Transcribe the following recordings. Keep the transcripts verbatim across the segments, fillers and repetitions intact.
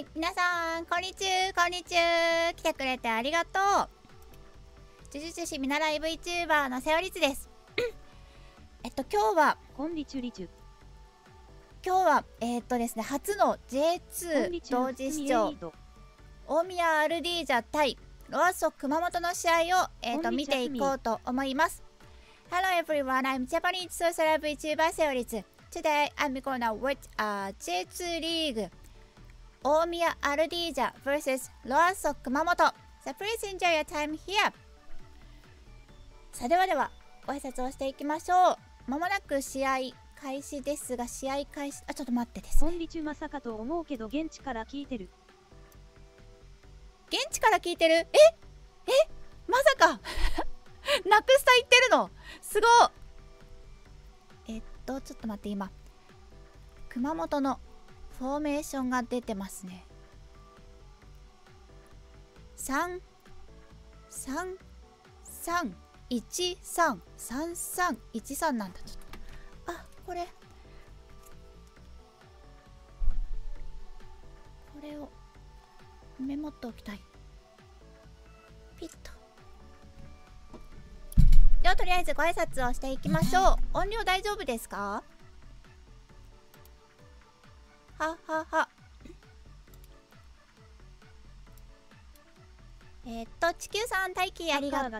い、皆さんこんにちは、こんにちは。来てくれてありがとう。呪術師見習い VTuber のセオリツです。えっと今日はこんにちゅりちゅ今日はえー、っとですね、初の ジェイツー 同時視聴大宮アルディージャ対ロアッソ熊本の試合を、えー、っと見ていこうと思います。 Hello everyone, I'm Japanese social VTuber セオリツ。 Today I'm gonna watch a ジェイツー リーグ大宮アルディージャ vs ロアッソ熊本。 So please enjoy your time here. さあではではご挨拶をしていきましょう。まもなく試合開始ですが、試合開始、あ、ちょっと待ってですね。コンビ中まさかと思うけど現地から聞いてる。現地から聞いてる。ええ、まさかなくした言ってるのすごっ。えっとちょっと待って、今熊本のフォーメーションが出てますね。さんさんさんいちさんさんさんいちさんなんだ。ちょっとあ、これこれをメモっておきたい。ピッと。ではとりあえずご挨拶をしていきましょう。音量大丈夫ですか？ははは。えっと、地球さん、大輝ありがとう。ボ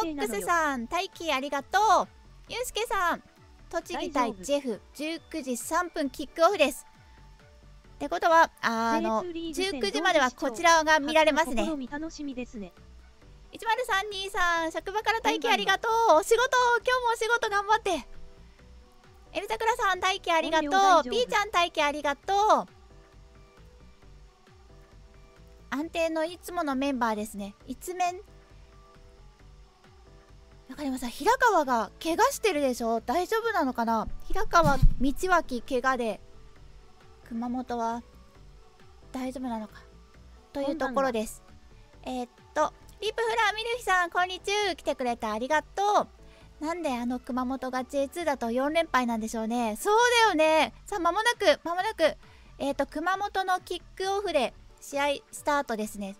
ックスさん、大輝ありがとう。ゆうすけさん、栃木対ジェフ、じゅうくじさんぷんキックオフです。ってことは、あの、じゅうくじまではこちらが見られますね。いちまるさんにさん、職場から大輝ありがとう。お仕事、今日もお仕事頑張って。エルザクラさん、大輝ありがとう。ピーちゃん、大輝ありがとう。安定のいつものメンバーですね。一面中山さん、平川が怪我してるでしょ、大丈夫なのかな。平川道脇怪我で熊本は大丈夫なのかというところです。えー、っとリップフラーミルヒさん、こんにちは。来てくれてありがとう。なんであの熊本が ジェイツー だとよんれんぱいなんでしょうね。そうだよね。さあ間もなく間もなくえー、っと熊本のキックオフで試合スタートですね。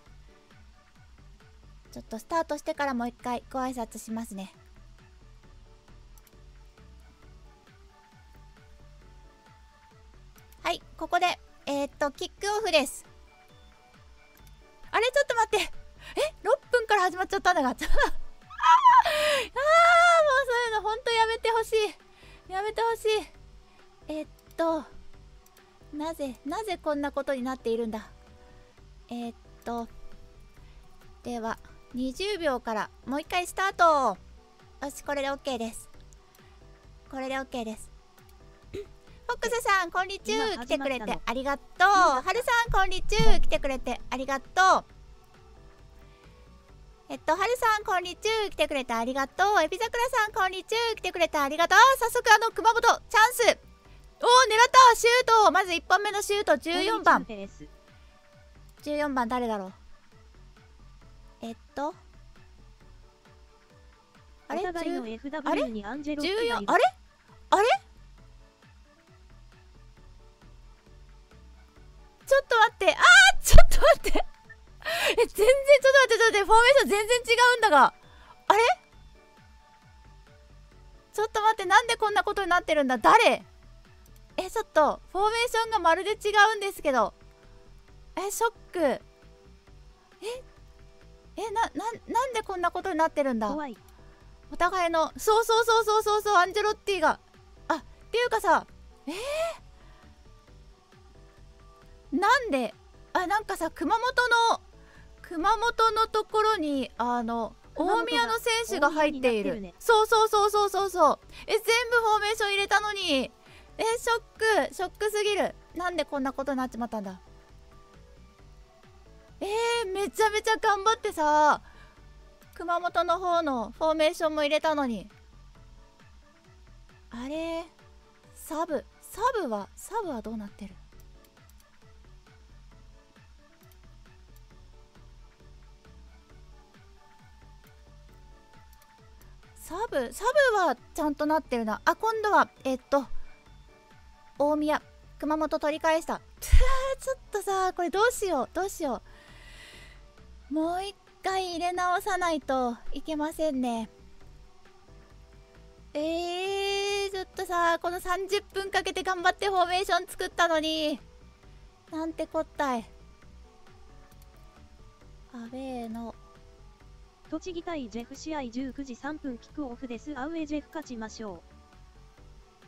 ちょっとスタートしてからもう一回ご挨拶しますね。はい、ここでえー、っとキックオフです。あれ、ちょっと待って、えろっぷんから始まっちゃったんだがああもうそういうのほんとやめてほしい、やめてほしい。えー、っとなぜなぜこんなことになっているんだ。えっとではにじゅうびょうからもう一回スタート。よし、これで OK です。これで OK です。フォックスさん、こんにちは。来てくれてありがとう。はるさん、こんにちは。来てくれてありがとう。えっとはるさん、こんにちは。来てくれてありがとう。エビザクラさん、こんにちは。来てくれてありがとう。あ、早速あの熊本チャンス、おお狙った、シュート。まずいっぽんめのシュート、じゅうよんばんじゅうよんばん誰だろう。えっとあれあれじゅうよん、あれあれちょっと待って、あーちょっと待って、え、全然ちょっと待って、ちょっと待って、フォーメーション全然違うんだが、あれちょっと待って、なんでこんなことになってるんだ、誰。え、ちょっとフォーメーションがまるで違うんですけど、え、ショック。ええ、な、な、なんでこんなことになってるんだ。怖い。お互いの、そうそうそうそうそうそう、アンジェロッティが。あ、っていうかさ、えー、なんで、あ、なんかさ、熊本の、熊本のところに、あの、大宮の選手が入っている。ね、そうそうそうそうそうそう。え、全部フォーメーション入れたのに、え、ショック、ショックすぎる。なんでこんなことになっちまったんだ。えー、めちゃめちゃ頑張ってさ、熊本の方のフォーメーションも入れたのに、あれ、サブサブはサブはどうなってる。サブサブはちゃんとなってるな。あ、今度はえっと大宮熊本取り返した。ちょっとさ、これどうしようどうしよう。もう一回入れ直さないといけませんね。えー、ちょっとさ、このさんじゅっぷんかけて頑張ってフォーメーション作ったのに、なんてこったい。アウェーの栃木対ジェフ試合じゅうくじさんぷんキックオフです。アウェージェフ勝ちましょ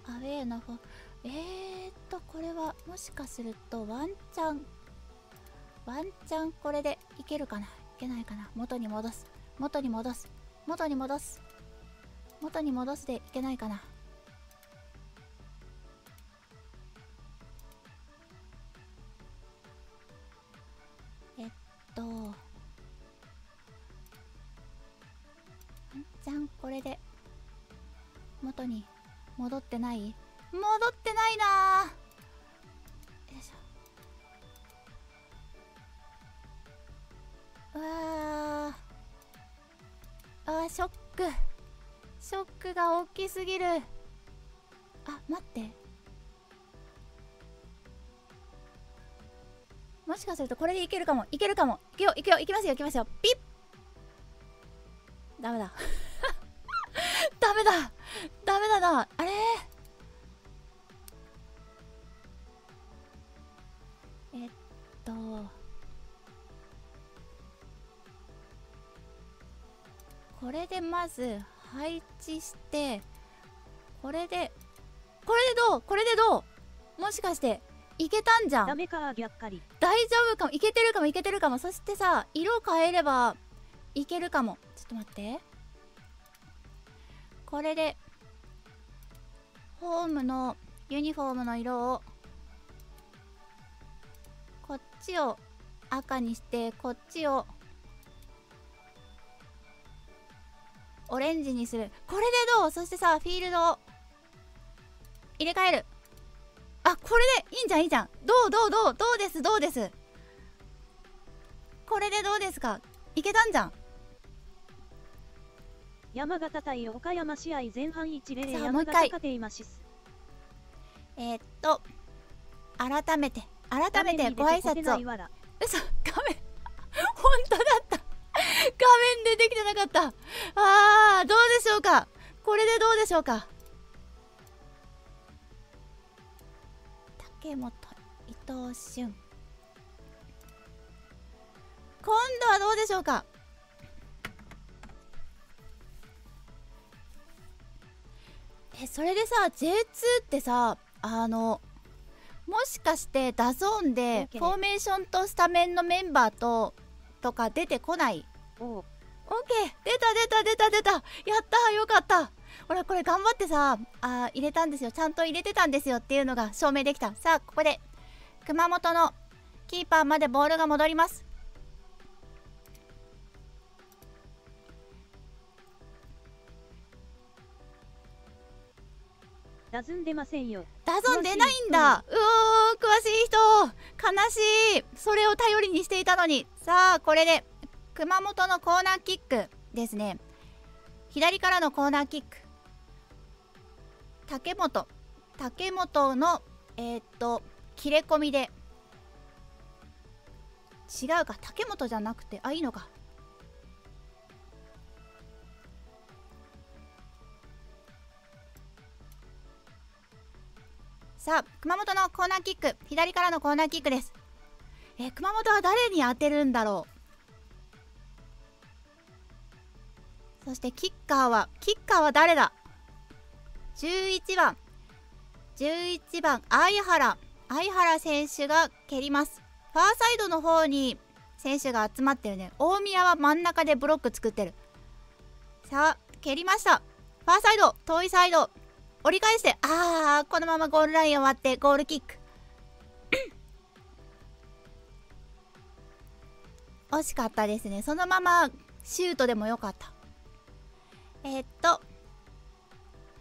う。アウェーの方、えーっとこれはもしかするとワンチャンワンチャンこれでいけるかないけないかな。元に戻す元に戻す元に戻す元に戻すでいけないかな。えっとワンチャンこれで元に戻ってない？戻ってないなー。よいしょ。うわー、あーショックショックが大きすぎる。あ、待って、もしかするとこれでいけるかもいけるかも。いくよいくよいきますよいきますよ。ピッ、ダメだダメだダメだな。あれー、えっとこれでまず配置して、これでこれでどうこれでどう、もしかしていけたんじゃん。ダメか、逆かり。大丈夫かも、いけてるかもいけてるかも。そしてさ、色変えればいけるかも。ちょっと待って、これでホームのユニフォームの色をこっちを赤にして、こっちをオレンジにする。これでどう。そしてさ、フィールドを入れ替える。あ、これでいいんじゃんいいじゃん。どうどうどうどうですどうです。これでどうですか、いけたんじゃん。山形対岡山試合前半いちたいゼロ、山形勝ています。えっと改めて改めてご挨拶を。嘘、画面本当だった画面でできてなかった。あー、どうでしょうか、これでどうでしょうか。竹本、伊藤俊、今度はどうでしょうか。え、それでさ、 ジェイツー ってさ、あのもしかしてダゾーンでフォーメーションとスタメンのメンバーととか出てこない？ オーケー、 出た出た出た出た、やったー、よかった。ほら、これ頑張ってさあ、入れたんですよ、ちゃんと入れてたんですよっていうのが証明できた。さあ、ここで熊本のキーパーまでボールが戻ります。ダゾン出ませんよ。ダゾン出ないんだ。うおー、詳しい人、悲しい。それを頼りにしていたのに。さあ、これで熊本のコーナーキックですね。左からのコーナーキック。竹本竹本のえー、っと切れ込みで、違うか、竹本じゃなくて、あ、いいのか。さあ、熊本のコーナーキック、左からのコーナーキックです。え、熊本は誰に当てるんだろう。そしてキッカーはキッカーは誰だ。じゅういちばんじゅういちばん相原相原選手が蹴ります。ファーサイドの方に選手が集まってるね。大宮は真ん中でブロック作ってる。さあ、蹴りました。ファーサイド、遠いサイド、折り返して、あー、このままゴールラインを割ってゴールキック惜しかったですね。そのままシュートでもよかった。えー、っと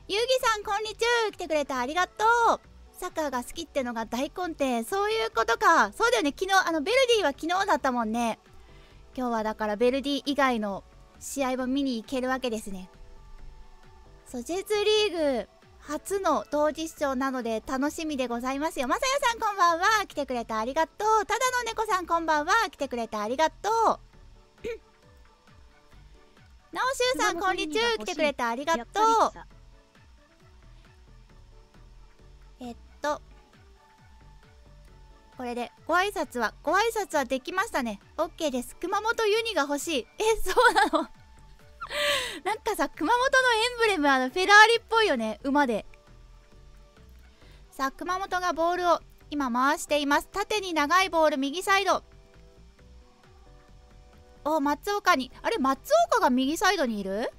ゆうぎさん、こんにちは。来てくれてありがとう。サッカーが好きってのが大根底。そういうことか。そうだよね、昨日あのベルディは昨日だったもんね。今日はだからベルディ以外の試合も見に行けるわけですね。そう、ジェイツーリーグ初の同時視聴なので楽しみでございますよ。まさやさんこんばんは、来てくれてありがとう。ただの猫さんこんばんは、来てくれてありがとう。なおしゅうさんこんにちは、来てくれてありがとう。えっとこれでご挨拶はご挨拶はできましたね。 OK です。熊本ユニが欲しい。え、そうなの？なんかさ、熊本のエンブレム、あのフェラーリっぽいよね、馬で。さあ、熊本がボールを今回しています。縦に長いボール、右サイド。お、松岡に、あれ、松岡が右サイドにいる？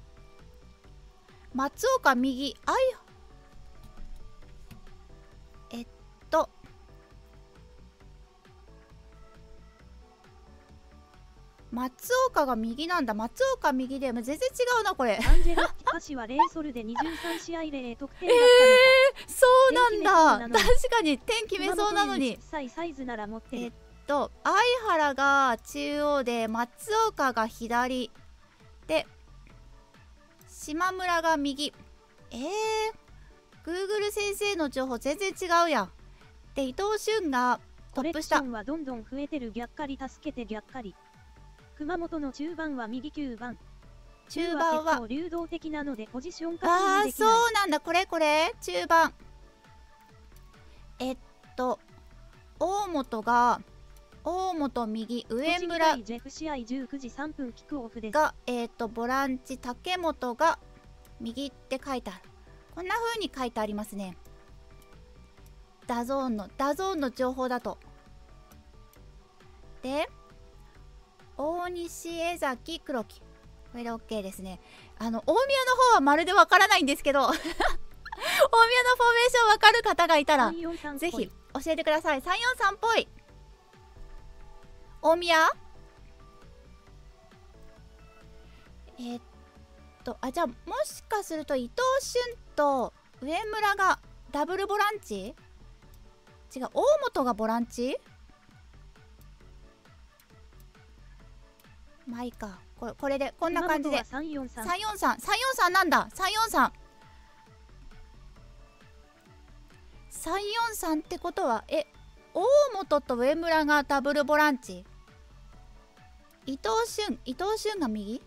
松岡右、あい、えっと松岡が右なんだ。松岡右でも全然違うなこれ。アンジェラ・パシはレイソルでにじゅうさんしあいれいとくてんだったのか。えー、そうなんだ。確かに点決めそうなのに。えっと相原が中央で、松岡が左で、島村が右。えー、Google 先生の情報全然違うやん。で、伊藤俊がトップ下。コレクションはどんどん増えてる。逆狩り助けて逆狩り。熊本の中盤は右きゅうばん。中盤は流動的なのでポジション確認できない。ああ、そうなんだ。これこれ中盤。えっと大本が大本右、上村がえっとボランチ、竹本が右って書いてある。こんな風に書いてありますね。ダゾーンのダゾーンの情報だと。で、大西、江崎、黒木。これで OK ですね。あの、大宮の方はまるでわからないんですけど、大宮のフォーメーションわかる方がいたら、ぜひ教えてください。さんよんさんっぽい。大宮？えー、っと、あ、じゃあ、もしかすると伊藤俊と上村がダブルボランチ？違う、大本がボランチ？まあいいか。これ、これでこんな感じでさんよんさんさんよんさんなんだ。さんよんさんさんよんさんってことは、え、大本と上村がダブルボランチ、伊藤俊伊藤俊が右、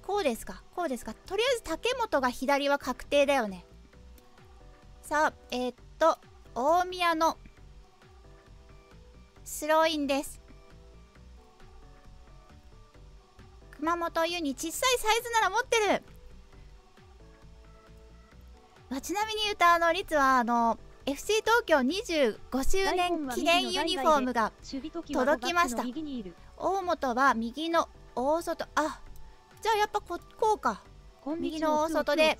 こうですかこうですか。とりあえず竹本が左は確定だよね。さあ、えー、っと大宮のスローインです。熊本ユニ、小さいサイズなら持ってる。まあ、ちなみに言うと、あの率はあの エフシー 東京にじゅうごしゅうねん記念ユニフォームが届きました。大本は右の大外。あ、じゃあやっぱここうか。右の大外で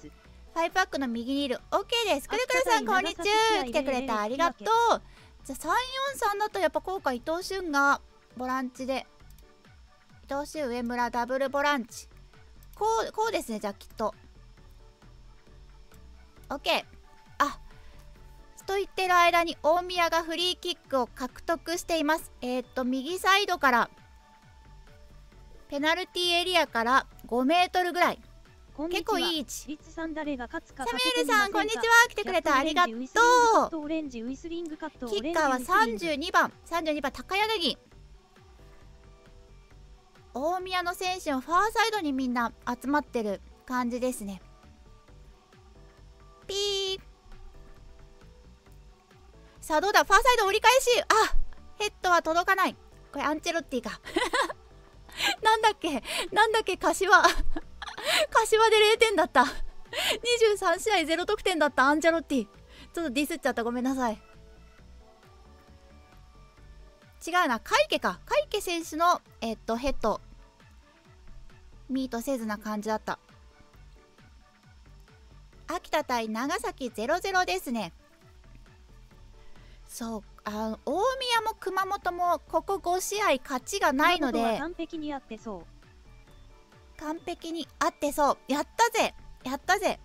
ファイブパックの右にいる。 OK です。くるくるさんこんにちは、来てくれてありがとう。じゃあさんよんさんだとやっぱこうか。伊藤俊がボランチで、伊藤俊、上村ダブルボランチ、こうこうですね。じゃあきっと OK。 あ、と言ってる間に大宮がフリーキックを獲得しています。えー、っと右サイドからペナルティーエリアからごメートルぐらい、結構いい位置。サミュエルさんこんにちは、来てくれてありがとう。キッカーはさんじゅうにばん、さんじゅうにばん高柳。大宮の選手もファーサイドにみんな集まってる感じですね。ピー。さあどうだ、ファーサイド折り返し。あ、ヘッドは届かない。これアンチェロッティか。なんだっけなんだっけ、柏柏でれいてんだった。にじゅうさんしあいぜろとくてんだったアンチェロッティ。ちょっとディスっちゃった、ごめんなさい。違うな、カイケか。カイケ選手の、えっと、ヘッド。ミートせずな感じだった。秋田対長崎ぜろぜろですね。そう、あの、大宮も熊本もここごしあい勝ちがないので、完璧に合ってそう。完璧に合ってそう。やったぜやったぜ。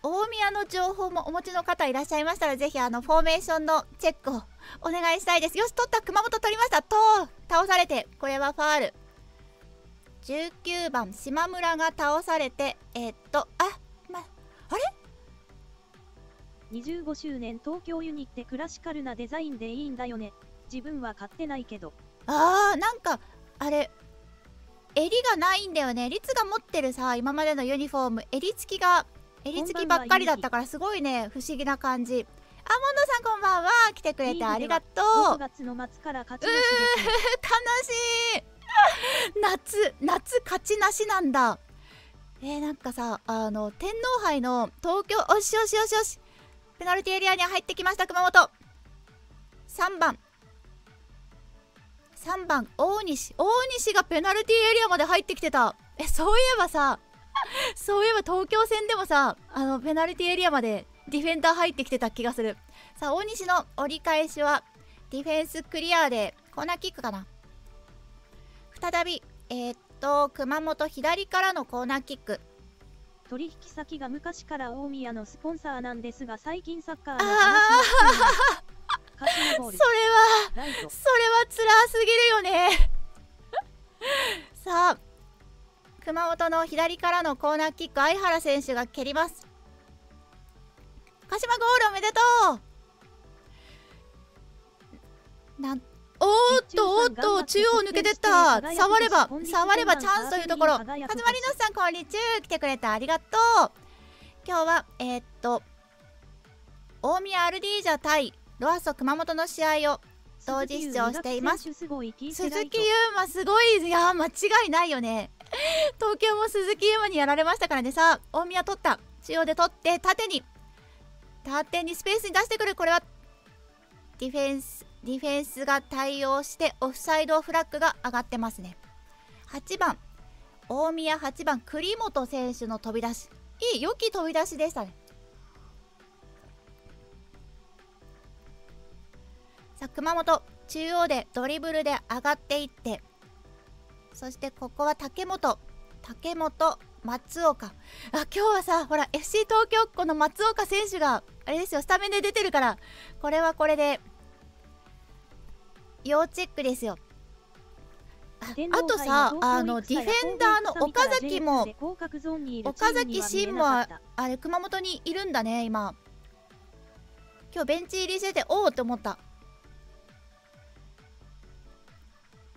大宮の情報もお持ちの方いらっしゃいましたら、ぜひあのフォーメーションのチェックをお願いしたいです。よし、取った。熊本取りました。と倒されて、これはファール。じゅうきゅうばん島村が倒されて、えー、っとあ、まあれにじゅうごしゅうねん東京ユニってクラシカルなデザインでいいんだよね。自分は買ってないけど。あー、なんかあれ襟がないんだよね。リツが持ってるさ今までのユニフォーム襟付きが襟付きばっかりだったからすごいね不思議な感じ。アモンドさんこんばんは、来てくれてありがとう。ろくがつのまつから勝ちなしです、ね、うー楽しい夏夏勝ちなしなんだ。えー、なんかさあの天皇杯の東京おしおしおしおしペナルティエリアに入ってきました熊本。さんばんさんばん大西大西がペナルティエリアまで入ってきてた。えそういえばさそういえば東京戦でもさあのペナルティエリアまでディフェンダー入ってきてた気がする。さあ大西の折り返しはディフェンスクリアでコーナーキックかな。再びえー、っと熊本左からのコーナーキック。取引先が昔から大宮のスポンサーなんですが最近サッカーの話それはそれは辛すぎるよねさあ熊本の左からのコーナーキック相原選手が蹴ります。鹿島ゴールおめでとう。なんおーっとおーっと中央抜けてった。触れば触ればチャンスというところ。カズマリノスさんこんにちは、来てくれてありがとう。今日はえー、っと大宮アルディージャ対ロアッソ熊本の試合を同時出場しています。鈴木優馬すごい、いや間違いないよね東京も鈴木優馬にやられましたからね。さあ大宮取った、中央で取って縦に縦にスペースに出してくる。これはディフェンスディフェンスが対応してオフサイドフラッグが上がってますね。はちばん大宮はちばん栗本選手の飛び出し、いい良き飛び出しでしたね。さあ熊本中央でドリブルで上がっていって、そしてここは竹本竹本松岡。あ今日はさほら エフシー 東京っ子の松岡選手があれですよスタメンで出てるから、これはこれで要チェックですよ。 あ, あとさあのディフェンダーの岡崎も岡崎慎もあれ熊本にいるんだね。今今日ベンチ入りしてておおって思った。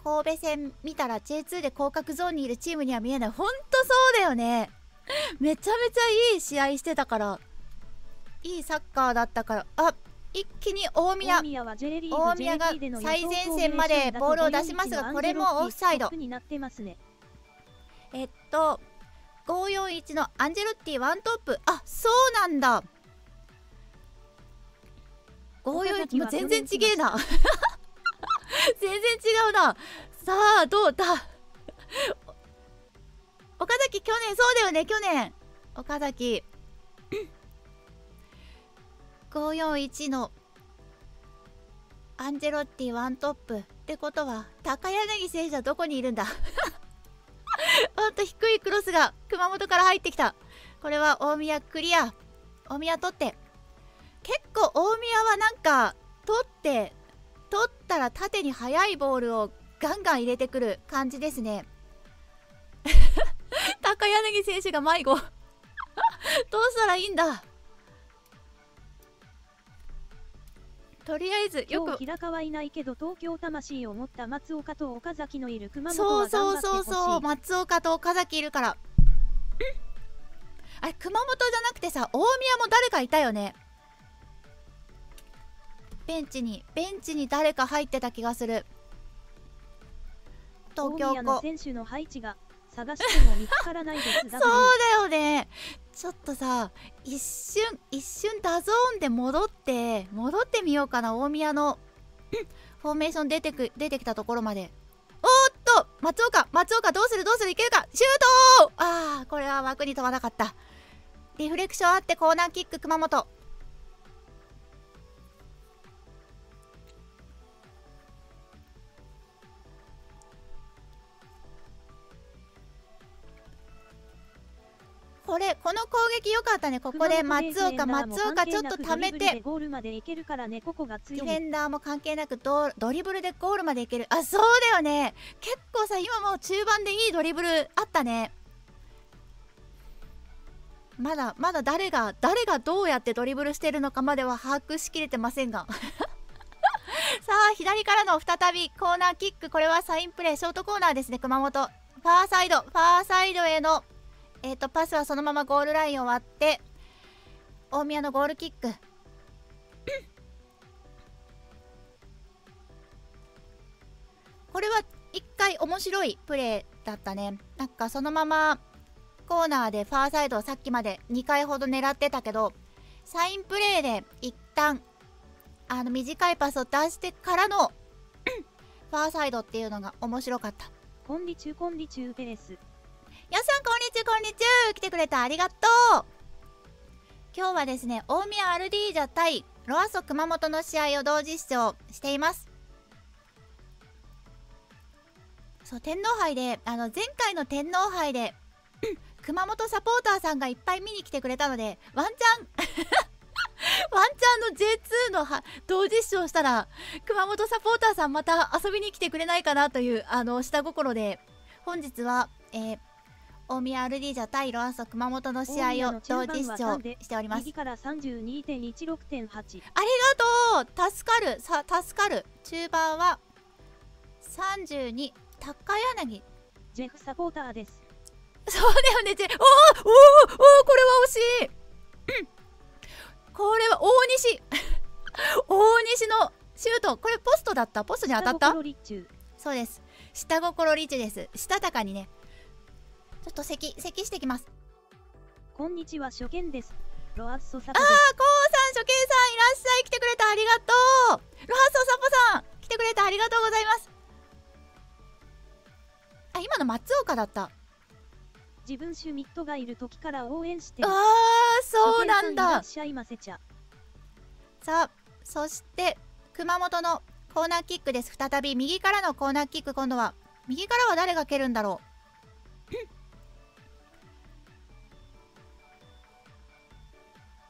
神戸戦見たら ジェイツー で降格ゾーンにいるチームには見えない。ほんとそうだよねめちゃめちゃいい試合してたからいいサッカーだったから。あ一気に大宮大宮が最前線までボールを出しますが、これもオフサイド。えっとごーよんいちのアンジェロッティワントップ。あそうなんだごーよんいちもう全然ちげえな全然違うな。さあどうだ岡崎去年そうだよね、去年岡崎ごーよんいちのアンジェロッティワントップってことは高柳選手はどこにいるんだほんと低いクロスが熊本から入ってきた。これは大宮クリア、大宮取って、結構大宮はなんか取って取ったら縦に速いボールをガンガン入れてくる感じですね高柳選手が迷子どうしたらいいんだ。とりあえずよく平川いないけど東京魂を持った松岡と岡崎のいる熊本は頑張ってほしい。そうそうそうそう、松岡と岡崎いるからあれ熊本じゃなくてさ大宮も誰かいたよね。ベンチにベンチに誰か入ってた気がする。東京湖の選手の配置が探しても見つからないですそうだよね。ちょっとさ一瞬一瞬ダゾーンで戻って戻ってみようかな。大宮のフォーメーション出てく出てきたところまで。おーっと松岡松岡どうするどうするいけるかシュートー。あーこれは枠に飛ばなかった。リフレクションあってコーナーキック熊本。これこの攻撃良かったね。ここで松岡松岡ちょっとためてディフェンダーも関係なく ド, ドリブルでゴールまでいける。あそうだよね、結構さ今もう中盤でいいドリブルあったね。まだまだ誰が誰がどうやってドリブルしてるのかまでは把握しきれてませんがさあ左からの再びコーナーキック、これはサインプレー、ショートコーナーですね。熊本ファーサイドファーサイドへの、えー、とパスはそのままゴールラインを割って大宮のゴールキックこれは一回面白いプレーだったね。なんかそのままコーナーでファーサイドをさっきまでにかいほど狙ってたけど、サインプレーで一旦あの短いパスを出してからのファーサイドっていうのが面白かった。こんにちゅうこんにちゅうペレス。やっさんこんにちゅうこんにちゅう、来てくれたありがとう。今日はですね、大宮アルディージャ対ロアソ熊本の試合を同時視聴しています。そう天皇杯であの前回の天皇杯で熊本サポーターさんがいっぱい見に来てくれたので、ワンチャンワンチャンの ジェイツー の同時視聴したら熊本サポーターさんまた遊びに来てくれないかなというあの下心で、本日は、えー、大宮アルディージャ対ロアソ熊本の試合を同時視聴しております。右から さんじゅうにてんいちろくてんはち ありがとう、助かるさ助かる。中盤はさんじゅうに高柳ジェフサポーターです。そうだよね、ジェおーおーおー、これは惜しいこれは大西大西のシュート、これポストだった、ポストに当たった、そうです、下心リッチです。したたかにね、ちょっと咳咳してきます。こんにちは、初見です。ロアッソサポです。ああ、コウさん、初見さんいらっしゃい、来てくれたありがとう。ロアッソサポさん来てくれたありがとうございます。あ、今の松岡だった。自分シュミットがいる時から応援して。ああ、そうなんだ。さあ、そして熊本のコーナーキックです。再び右からのコーナーキック、今度は右からは誰が蹴るんだろう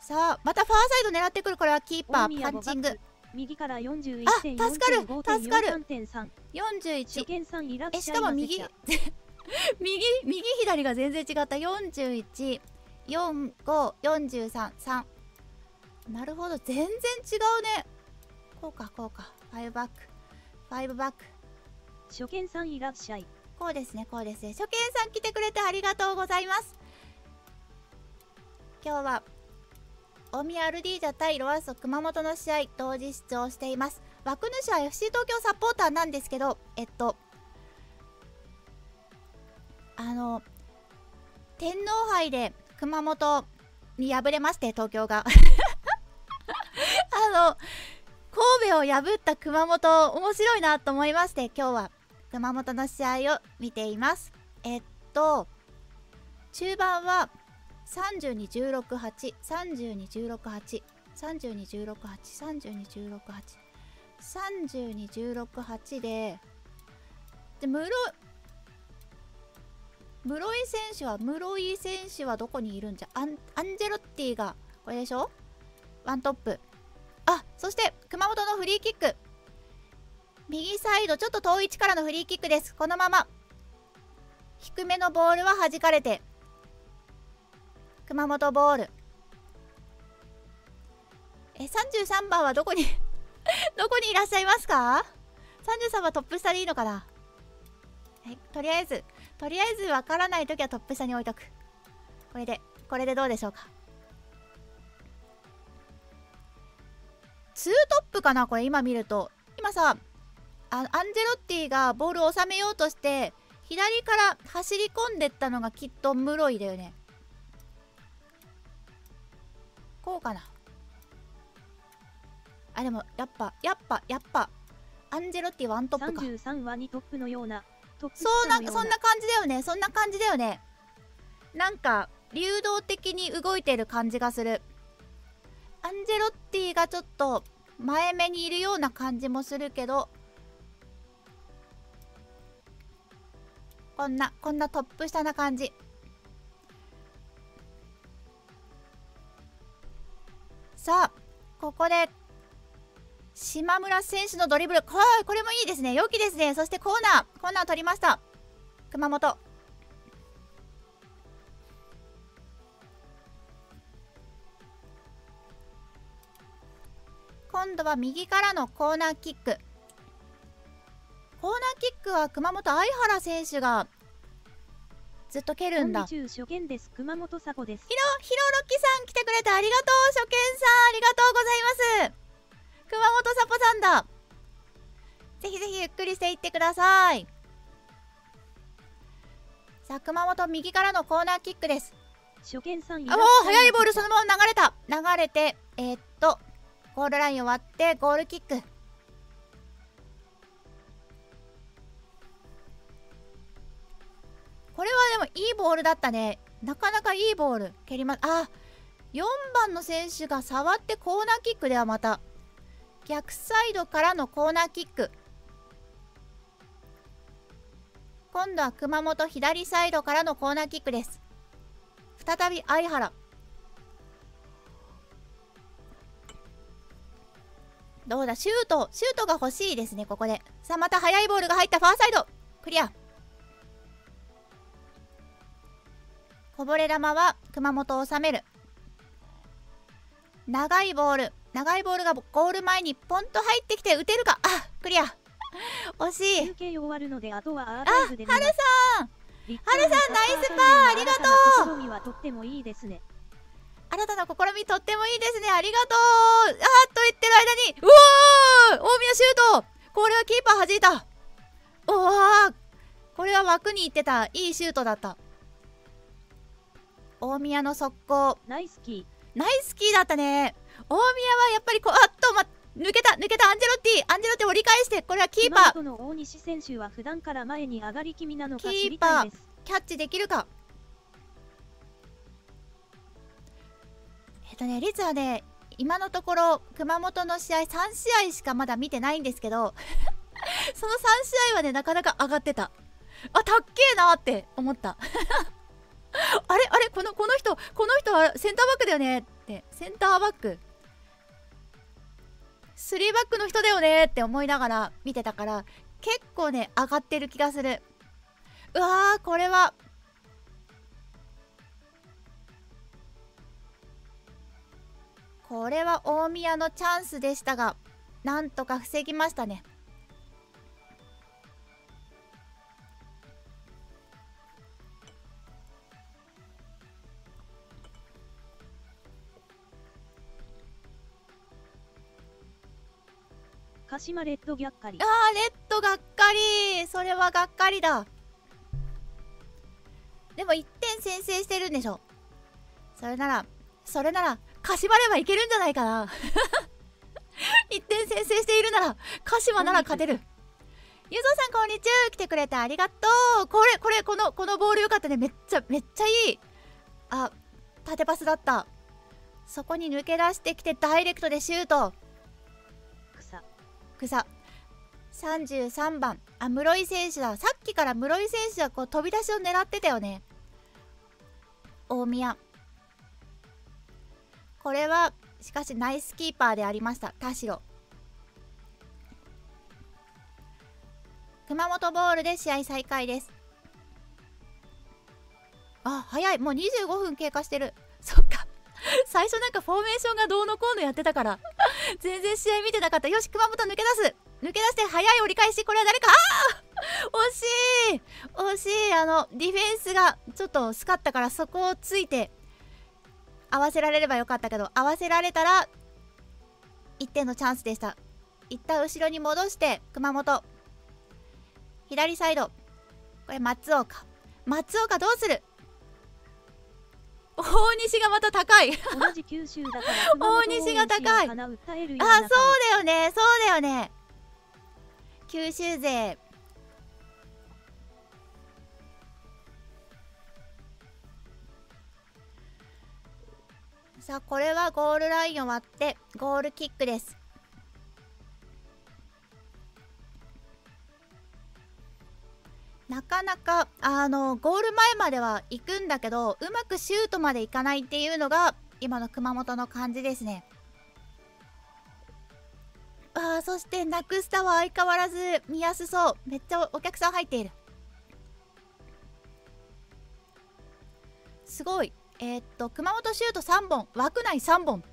さあ、またファーサイド狙ってくる、これはキーパーパンチング。右から よんじゅういちてんよんごてんよんさんてんさん、 あ、助かる助かるよんじゅういち、え、しかも右右右左が全然違った。よんじゅういち、よんじゅうご、よんじゅうさん、さん、なるほど、全然違うね。こうかこうか、ごバックごバック。初見さんいらっしゃい、こうですねこうですね、初見さん来てくれてありがとうございます。今日は大宮アルディージャ対ロアッソ熊本の試合同時視聴しています。枠主は エフシー 東京サポーターなんですけど、えっとあの天皇杯で熊本に敗れまして、東京があの神戸を破った熊本面白いなと思いまして、今日は熊本の試合を見ています。えっと中盤はさんじゅうに、じゅうろく、はち、さんじゅうに、じゅうろく、はち、さんじゅうに、じゅうろく、はち、さんじゅうに、じゅうろく、はち、さんじゅうに、じゅうろく、はちで、で室室井選手は室井選手はどこにいるんじゃ、アン、アンジェロッティがこれでしょ、ワントップ。あ、そして熊本のフリーキック、右サイドちょっと遠い位置からのフリーキックです。このまま低めのボールは弾かれて熊本ボール。え、さんじゅうさんばんはどこにどこにいらっしゃいますか。さんじゅうさんばんトップ下でいいのかな。はい、とりあえずとりあえずわからないときはトップ下に置いとく。これでこれでどうでしょうか。ツートップかな、これ今見ると。今さ、あアンジェロッティがボールを収めようとして左から走り込んでったのがきっと室井だよね。こうかな。あ、でもやっぱやっぱやっぱアンジェロッティはワントップか。さんじゅうさんはにトップのような。そうな、そんな感じだよね、そんな感じだよね。なんか流動的に動いてる感じがする。アンジェロッティがちょっと前目にいるような感じもするけど、こんなこんなトップ下な感じ。さあ、ここで島村選手のドリブル、これもいいですね、良きですね。そしてコーナー、コーナー取りました熊本。今度は右からのコーナーキック。コーナーキックは熊本相原選手がずっと蹴るんだ。ひろ、ひろろきさん来てくれてありがとう。初見さんありがとうございます。熊本サポさんだ。ぜひぜひゆっくりしていってください。さあ熊本右からのコーナーキックです。初見さん、あ、もう速いボールそのまま流れた。流れてえー、っとゴールラインを割ってゴールキック。これはでもいいボールだったね。なかなかいいボール蹴りま、あ、よんばんの選手が触ってコーナーキックではまた逆サイドからのコーナーキック。今度は熊本左サイドからのコーナーキックです。再び相原。どうだ、シュート、シュートが欲しいですね、ここで。さあ、また速いボールが入った、ファーサイド、クリア。こぼれ球は熊本を収める。長いボール、長いボールがゴール前にポンと入ってきて打てるか、あ、クリア、惜しい。休憩終わるので、あとはアーカイブで見ます。あ、春さん、春さんナイスパー、ありがとう。新たな試みはとってもいいですね。新たな試みとってもいいですね、ありがとう。あーっと言ってる間に、うおー、大宮シュート、これはキーパー弾いた。おお、これは枠に行ってた、いいシュートだった。大宮の速攻、ナイスキー、ナイスキーだったね。大宮はやっぱりこう、あっと、ま、抜けた、抜けた、アンジェロッティ、アンジェロッティ折り返して、これはキーパー。の大西選手は普段から前に上がり気味なのか知りたいです。キーパー、キャッチできるか。えっとね、率はね、今のところ、熊本の試合、さんしあいしかまだ見てないんですけど、そのさんしあいはね、なかなか上がってた。あ、たっけえなーって思った。あれあれこの、この人、この人はセンターバックだよねって、センターバック。スリーバックの人だよねって思いながら見てたから、結構ね、上がってる気がする。うわー、これは。これは大宮のチャンスでしたが、なんとか防ぎましたね。鹿島レッドがっかり。ああ、レッドがっかり、それはがっかりだ。でもいってん先制してるんでしょ。それなら、それなら鹿島ればいけるんじゃないかな。いってん先制しているなら、鹿島なら勝てる。ゆうぞうさんこんにちは、来てくれてありがとう。これこれ、このこのボールよかったね。めっちゃめっちゃいい。あ、縦パスだった。そこに抜け出してきてダイレクトでシュート。草さんじゅうさんばん、あ、室井選手だ。さっきから室井選手はこう飛び出しを狙ってたよね、大宮。これはしかしナイスキーパーでありました、田代。熊本ボールで試合再開です。あ、早い、もうにじゅうごふん経過してる。そっか、最初なんかフォーメーションがどうのこうのやってたから全然試合見てなかった。よし、熊本抜け出す、抜け出して早い折り返し、これは誰か、ああ、惜しい惜しい。あのディフェンスがちょっと薄かったから、そこをついて合わせられればよかったけど、合わせられたらいってんのチャンスでした。一旦後ろに戻して熊本左サイド、これ松岡、松岡どうする。大西がまた高い。同じ九州だから大西が高い。あ、そうだよね、そうだよね、九州勢。さあこれはゴールラインを割ってゴールキックです。なかなかあのゴール前までは行くんだけど、うまくシュートまでいかないっていうのが今の熊本の感じですね。あー、そしてナクスタは相変わらず見やすそう。めっちゃお客さん入っている。すごい。えー、っと熊本シュートさんぼん、枠内さんぼん、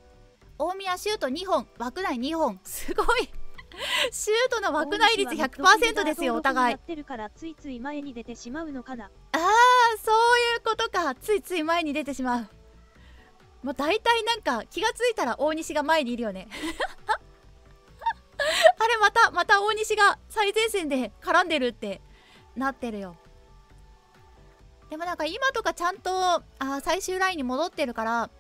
大宮シュートにほん、枠内にほん、すごいシュートの枠内率 ひゃくパーセント ですよ、お互い。ああ、そういうことか、ついつい前に出てしまう。もう大体なんか気がついたら大西が前にいるよね。あれ、またまた大西が最前線で絡んでるってなってるよ。でもなんか今とかちゃんとあ最終ラインに戻ってるから、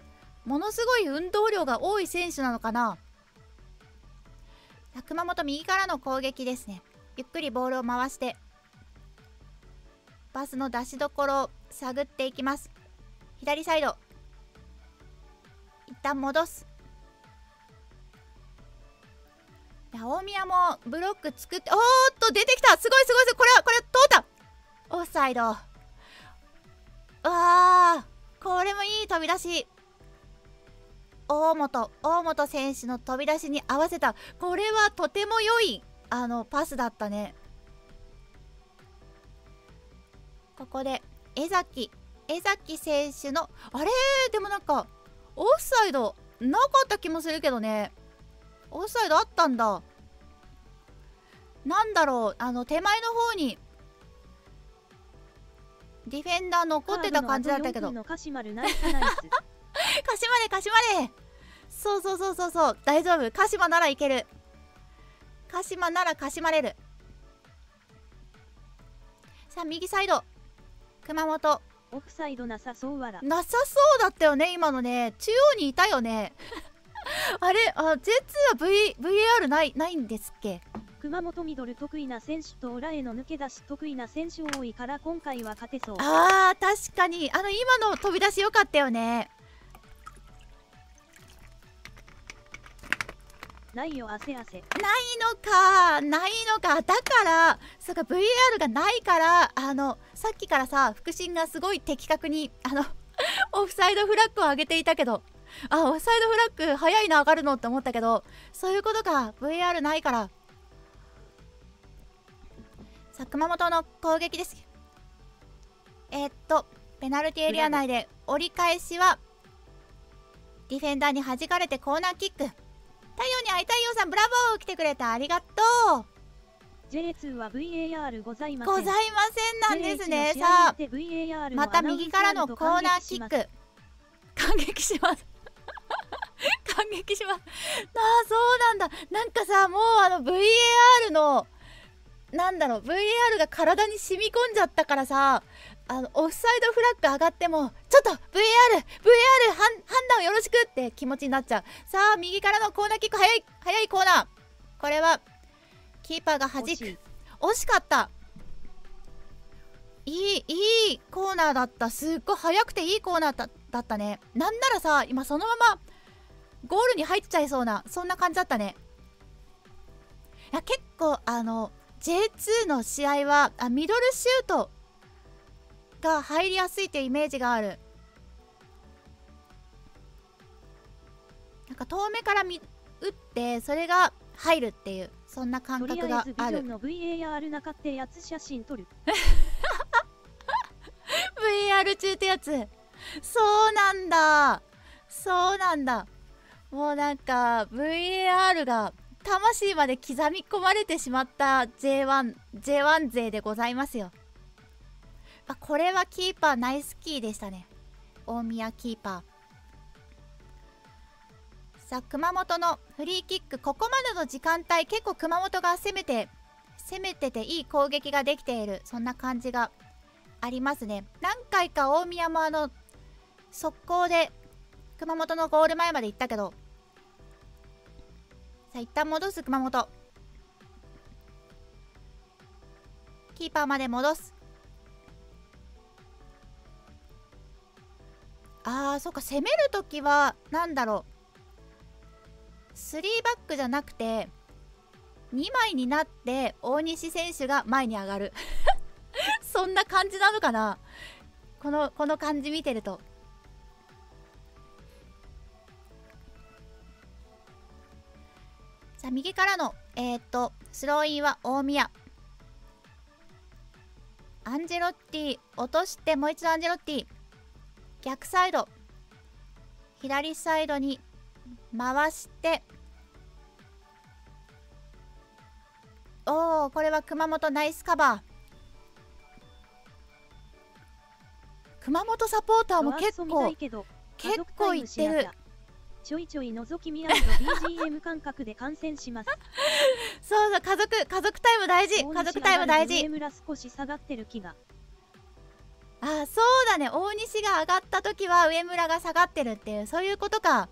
ものすごい運動量が多い選手なのかな。熊本右からの攻撃ですね。ゆっくりボールを回してパスの出しどころを探っていきます。左サイド一旦戻す。大宮もブロック作って、おーっと出てきた、すごいすごいすごい、これはこれ通った、オフサイド。わあ、これもいい飛び出し。大本大本選手の飛び出しに合わせた、これはとても良いあのパスだったね。ここで江崎江崎選手のあれー、でもなんかオフサイドなかった気もするけどね。オフサイドあったんだ。なんだろう、あの手前の方にディフェンダー残ってた感じだったけど。鹿島で鹿島で、そうそうそうそうそう、大丈夫、鹿島ならいける、鹿島なら鹿島れる。さあ右サイド熊本、オフサイドなさそうわら、なさそうだったよね今のね、中央にいたよね。あれ、あ ジェイツー は v VR ないないんですっけ。熊本ミドル得意な選手と裏への抜け出し得意な選手多いから今回は勝てそう。あー確かに、あの今の飛び出し良かったよね。ないよ汗汗、ないのかないのか、だからそうか ブイアール がないから、あのさっきからさ副審がすごい的確にあのオフサイドフラッグを上げていたけど、あオフサイドフラッグ早いな上がるのって思ったけど、そういうことか ブイアール ないから。さあ熊本の攻撃です。えー、っとペナルティエリア内で折り返しはディフェンダーに弾かれてコーナーキック。太陽に会いたいよさん、ブラボー、来てくれた、ありがとう。ジェイツー は ブイエーアール ございません。ございませんなんですね。さあ、また右からのコーナーキック。感激します。感激します。ああ、そうなんだ。なんかさ、もうあの ブイエーアール の、なんだろう、ブイエーアール が体に染み込んじゃったからさ、あのオフサイドフラッグ上がってもちょっと ブイアール、ブイアール 判断をよろしくって気持ちになっちゃう。さあ右からのコーナーキック、早い早いコーナー、これはキーパーが弾く。惜し, 惜しかった。いいいいコーナーだった。すっごい早くていいコーナー だ, だったね。なんならさ今そのままゴールに入っちゃいそうな、そんな感じだったね。いや結構あの ジェイツー の試合はあミドルシュートが入りやすいというイメージがある。なんか遠目から見打ってそれが入るっていう、そんな感覚がある。 ブイエーアール 中ってやつ写真撮る。 ブイエーアール 中ってやつ、そうなんだそうなんだ。もうなんか ブイエーアール が魂まで刻み込まれてしまった ジェイワン ジェイワン 勢でございますよ。あ、これはキーパーナイスキーでしたね、大宮キーパー。さあ熊本のフリーキック、ここまでの時間帯結構熊本が攻めて攻めてていい攻撃ができている、そんな感じがありますね。何回か大宮もあの速攻で熊本のゴール前まで行ったけど。さあ一旦戻す熊本、キーパーまで戻す。あーそうか、攻めるときはなんだろう、スリーバックじゃなくてにまいになって大西選手が前に上がる。そんな感じなのかな、このこの感じ見てると。さあ右からのえー、っとスローインは大宮、アンジェロッティ落として、もう一度アンジェロッティ逆サイド、左サイドに回して、おお、これは熊本ナイスカバー。熊本サポーターも結構結構いってる。ちょいちょい覗き見合いの ビージーエム 感覚で観戦します。そうそう、家族家族タイム大事、家族タイム大事。少し下がってる気が。あ、そうだね。大西が上がった時は上村が下がってるっていう、そういうことか。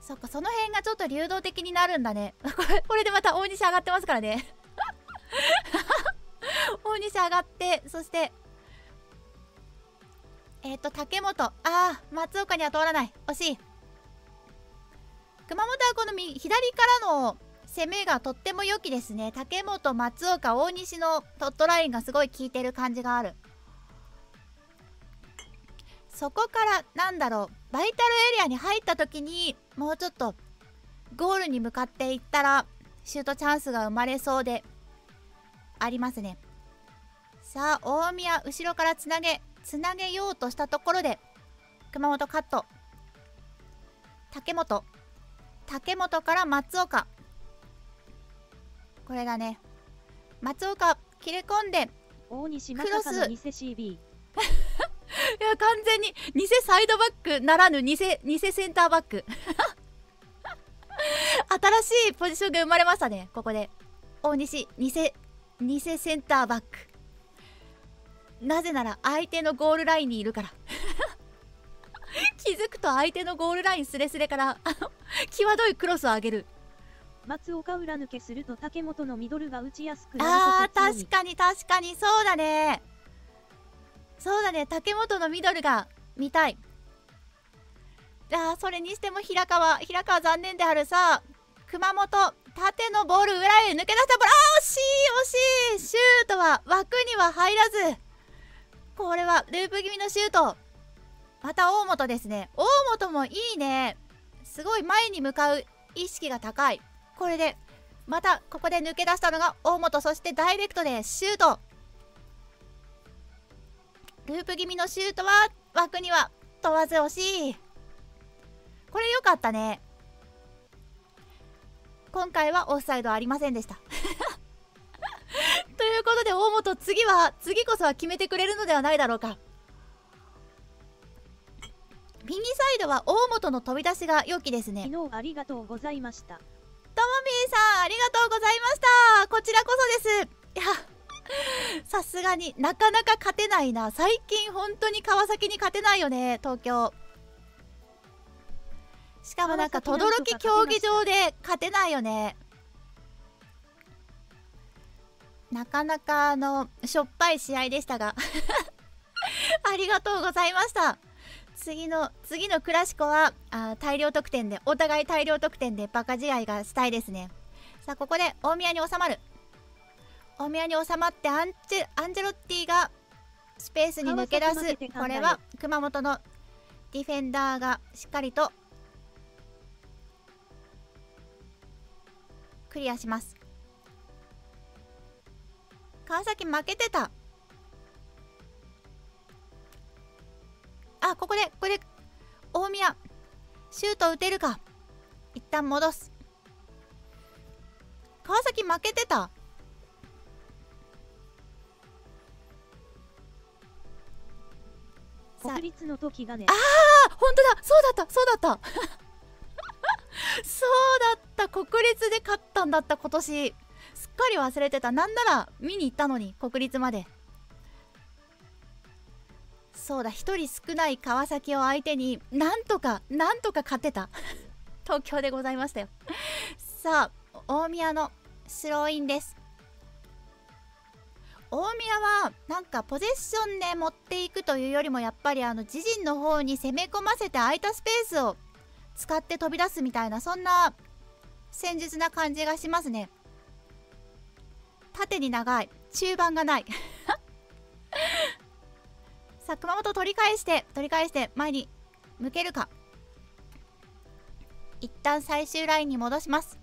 そっか、その辺がちょっと流動的になるんだね。これこれでまた大西上がってますからね。大西上がって、そしてえっと竹本、ああ松岡には通らない、惜しい。熊本はこの左からの攻めがとっても良きですね。竹本、松岡、大西のトットラインがすごい効いてる感じがある。そこからなんだろう、バイタルエリアに入った時にもうちょっとゴールに向かっていったらシュートチャンスが生まれそうでありますね。さあ大宮、後ろからつなげつなげようとしたところで熊本カット。竹本、竹本から松岡、これだね。松岡切れ込んで大西、まさかの偽 シービー いや完全に偽サイドバックならぬ偽偽センターバック新しいポジションが生まれましたね。ここで大西、偽偽センターバック、なぜなら相手のゴールラインにいるから気づくと相手のゴールラインすれすれから際どいクロスを上げる。松岡裏抜けすると竹本のミドルが打ちやすくなる。あー、確かに確かに、そうだねそうだね、竹本のミドルが見たい。あー、それにしても平川平川残念である。さあ熊本、縦のボール裏へ抜け出したボール、あー惜しい惜しい、シュートは枠には入らず、これはループ気味のシュート。また大本ですね。大本もいいね、すごい前に向かう意識が高い。これでまたここで抜け出したのが大本、そしてダイレクトでシュート、ループ気味のシュートは枠には問わず惜しい。これ良かったね。今回はオフサイドありませんでしたということで大本、次は次こそは決めてくれるのではないだろうか。右サイドは大本の飛び出しが良きですね。昨日ありがとうございました。ともみーさんありがとうございました。こちらこそです。いや、さすがになかなか勝てないな最近。本当に川崎に勝てないよね、東京。しかもなんか等々力競技場で勝てないよね。なかなかあのしょっぱい試合でしたがありがとうございました。次の次のクラシコはあ大量得点で、お互い大量得点でバカ試合がしたいですね。さあここで大宮に収まる、大宮に収まってアンジェ、アンジェロッティがスペースに抜け出す。これは熊本のディフェンダーがしっかりとクリアします。川崎負けてた。あ、ここで、ここで、大宮、シュート打てるか。一旦戻す。川崎負けてた。国立の時がね。ああ、本当だ、そうだった、そうだった。そうだった、国立で勝ったんだった、今年。すっかり忘れてた。なんなら見に行ったのに、国立まで。そうだ、ひとり少ない川崎を相手になんとかなんとか勝てた東京でございましたよさあ大宮のスローインです。大宮はなんかポゼッションで持っていくというよりも、やっぱりあの自陣の方に攻め込ませて空いたスペースを使って飛び出すみたいな、そんな戦術な感じがしますね。縦に長い、中盤がないさあ熊本取り返して取り返して前に向けるか。一旦最終ラインに戻します。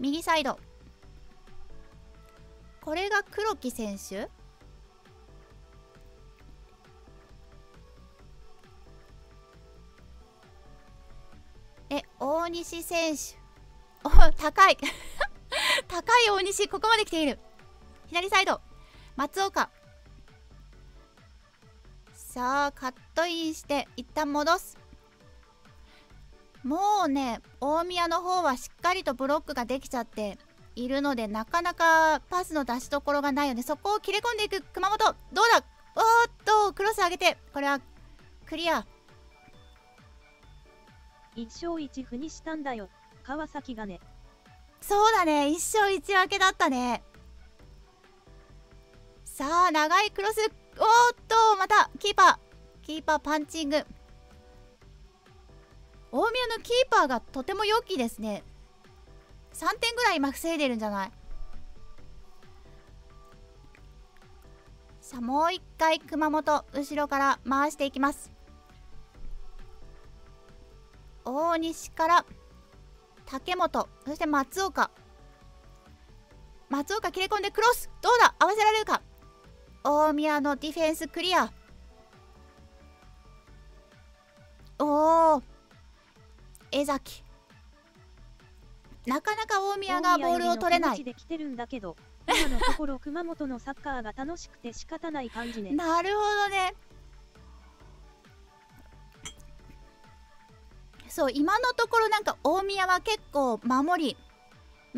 右サイド、これが黒木選手、大西選手。お、高い。高い大西、ここまで来ている。左サイド、松岡。さあ、カットインして、一旦戻す。もうね、大宮の方はしっかりとブロックができちゃっているので、なかなかパスの出しどころがないよね。そこを切れ込んでいく熊本。どうだ、おーっと、クロス上げて、これはクリア。いちしょういちぶにしたんだよ、川崎がね。そうだね、いっしょういちぶけだったね。さあ、長いクロス、おーっと、またキーパー、キーパーパンチング。大宮のキーパーがとても良きですね。さんてんぐらい今防いでるんじゃない？さあ、もういっかい熊本、後ろから回していきます。大西から竹本、そして松岡。松岡切れ込んでクロス、どうだ、合わせられるか。大宮のディフェンスクリア。おお、江崎。なかなか大宮がボールを取れない。大宮よりの手持ちで来てるんだけど、今のところ熊本のサッカーが楽しくて仕方ない感じね。なるほどね。そう、今のところなんか大宮は結構守り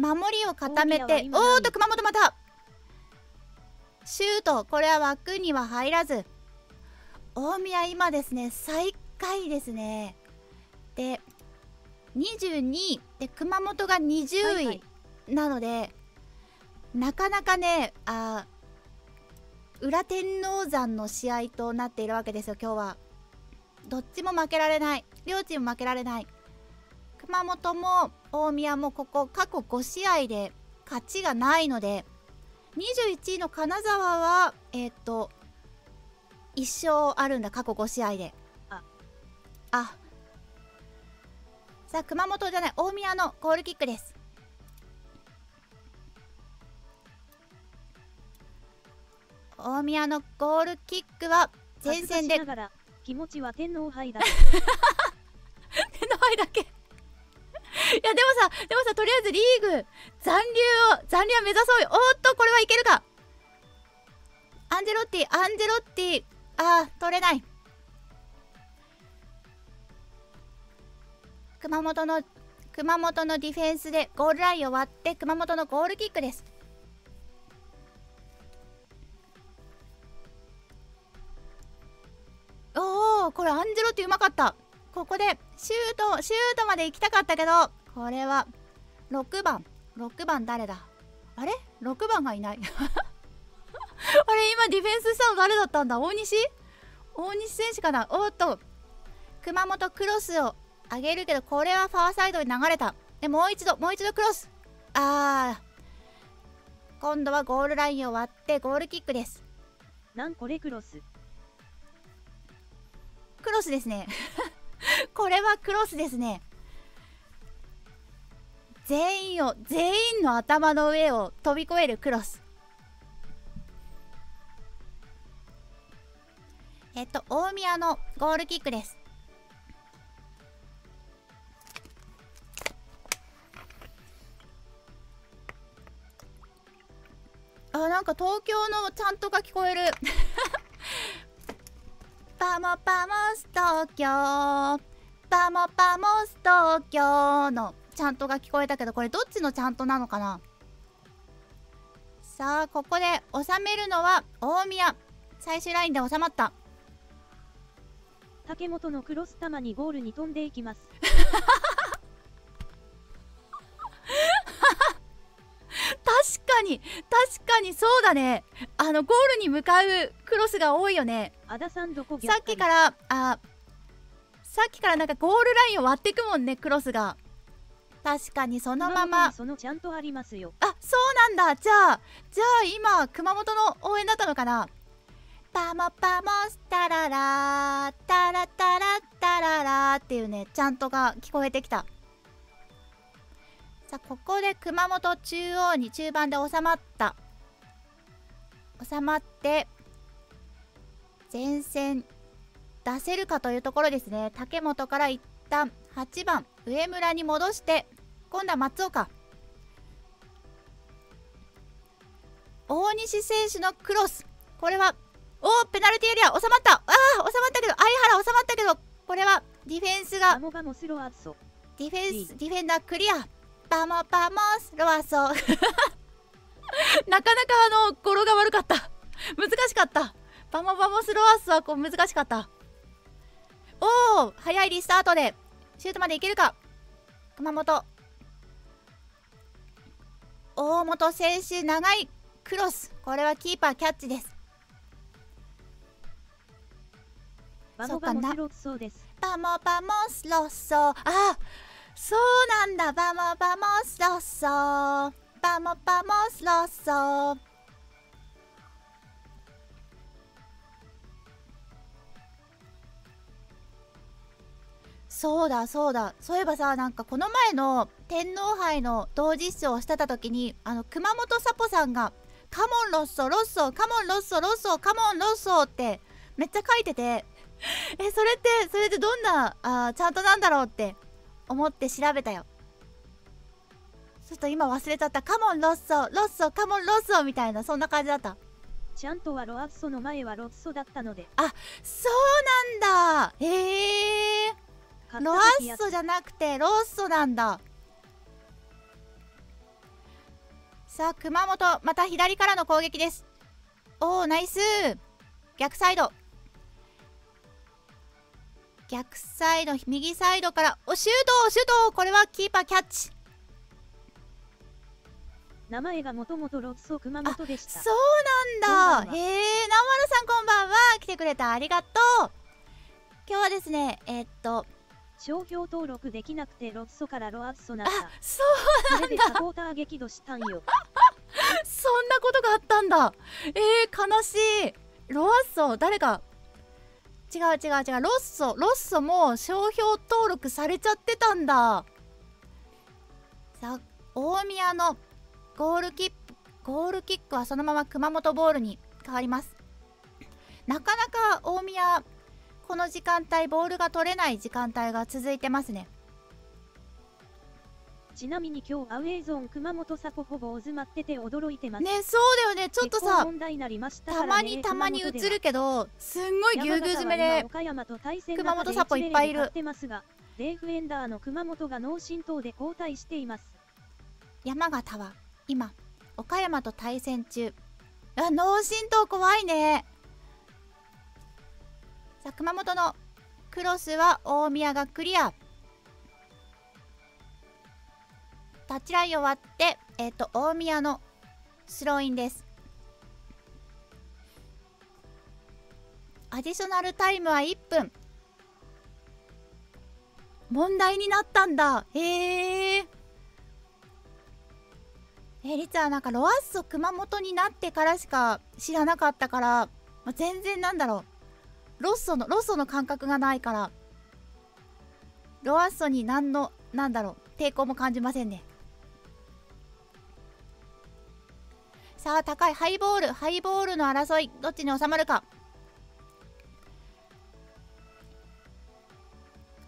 守りを固めて、おーっと熊本またシュート、これは枠には入らず。大宮今ですね、最下位ですね。でにじゅうにいで熊本がにじゅういなので、はいはい、なかなかね、あ、裏天王山の試合となっているわけですよ。今日はどっちも負けられない、両チーム負けられない。熊本も大宮もここ過去ごしあいで勝ちがないので、にじゅういちいの金沢はえっといっしょうあるんだ、過去ごしあいで。ああ、さあ熊本じゃない、大宮のゴールキックです。大宮のゴールキックは前線で気持ちは天皇杯だけ。天皇杯だけ。いや、でもさ、でもさ、とりあえずリーグ残留を、残留は目指そうよ。おっと、これはいけるか。アンジェロッティ、アンジェロッティ、あー、取れない。熊本の、熊本のディフェンスでゴールラインを割って、熊本のゴールキックです。おお、これアンジェロってうまかった。ここでシュート、シュートまで行きたかったけど、これはろくばん、ろくばん誰だ？あれ？ろくばんがいない。あれ、今ディフェンスしたの誰だったんだ？大西？大西選手かな？おっと、熊本クロスを上げるけど、これはファーサイドに流れた。で、もう一度、もう一度クロス。あー、今度はゴールラインを割ってゴールキックです。なんこれクロス。クロスですね。これはクロスですね。全員を、全員の頭の上を飛び越えるクロス。えっと大宮のゴールキックです。あ、なんか東京のチャントが聞こえる。パモパモス東京、パモパモス東京のチャントが聞こえたけど、これどっちのチャントなのかな。さあ、ここで収めるのは大宮。最終ラインで収まった。竹本のクロス球にゴールに飛んでいきます。確かに、確かにそうだね。あのゴールに向かうクロスが多いよね。さっきから、あ、さっきからなんかゴールラインを割っていくもんね、クロスが。確かにそのまま。そのちゃんとありますよ。あ、そうなんだ。じゃあ、じゃあ今、熊本の応援だったのかな。パモパモスタララー、タラタラタララーっていうね、ちゃんとが聞こえてきた。ここで熊本中央に中盤で収まった。収まって前線出せるかというところですね。竹本から一旦はちばん上村に戻して今度は松岡、大西選手のクロス、これはおペナルティエリア収まった、あ収まったけど相原収まったけど、これはディフェンスがディフェンスディフェンダークリア、パモパモスロアソなかなかあの語呂が悪かった、難しかった、パモパモスロアソはこう難しかった。おお早いリスタートでシュートまでいけるか、熊本大本選手長いクロス、これはキーパーキャッチです。そうかな、バモバモスロッソ、ああそうなんだ、バモバモスロッソバモバモスロッソ、そうだそうだ、そういえばさ、なんかこの前の天皇杯の同時視聴をしてた時に、あの熊本サポさんがカモンロッソロッソカモンロッソロッソカモンロッソってめっちゃ書いてて、えそれってそれってどんなあちゃんとなんだろうって思って調べたよ。ちょっと今忘れちゃった、カモンロッソロッソカモンロッソみたいな、そんな感じだった。ちゃんとはロアッソの前はロッソだったので、あそうなんだ、へえロアッソじゃなくてロッソなんだ。さあ熊本また左からの攻撃です。おおナイス、逆サイド逆サイド右サイドからおシュートシュート、これはキーパーキャッチ。名前がもともとロッソ熊本でした。そうなんだ、へえ、南原さんこんばんは、来てくれたありがとう。今日はですねえー、っと商標登録できなくてロッソからロアッソなった。あそうなんだ、それでサポーター激怒したんよそんなことがあったんだ、えー、悲しい。ロアッソ誰か違う違う違う、ロッソロッソも商標登録されちゃってたんだ。さあ大宮のゴールキックゴールキックはそのまま熊本ボールに変わります。なかなか大宮この時間帯ボールが取れない時間帯が続いてますね。ちなみに今日アウェーゾーン熊本サポほぼ集まってて驚いてますね。そうだよね、ちょっとさ た,、ね、たまにたまに映るけどすんごいぎゅうぎゅう詰めで熊本サポいっぱいいる。レイフエンダーの熊本が脳震盪で交代しています。山形は今岡山と対戦中。あ脳震盪怖いね。さあ熊本のクロスは大宮がクリア、タッチラインを割って、えっと、大宮のスローインです。アディショナルタイムはいっぷん。問題になったんだ。へえ。え、リツはなんかロアッソ熊本になってからしか知らなかったから、まあ、全然なんだろう。ロッソの、ロッソの感覚がないから、ロアッソに何の、なんだろう、抵抗も感じませんね。さあ高いハイボールハイボールの争い、どっちに収まるか。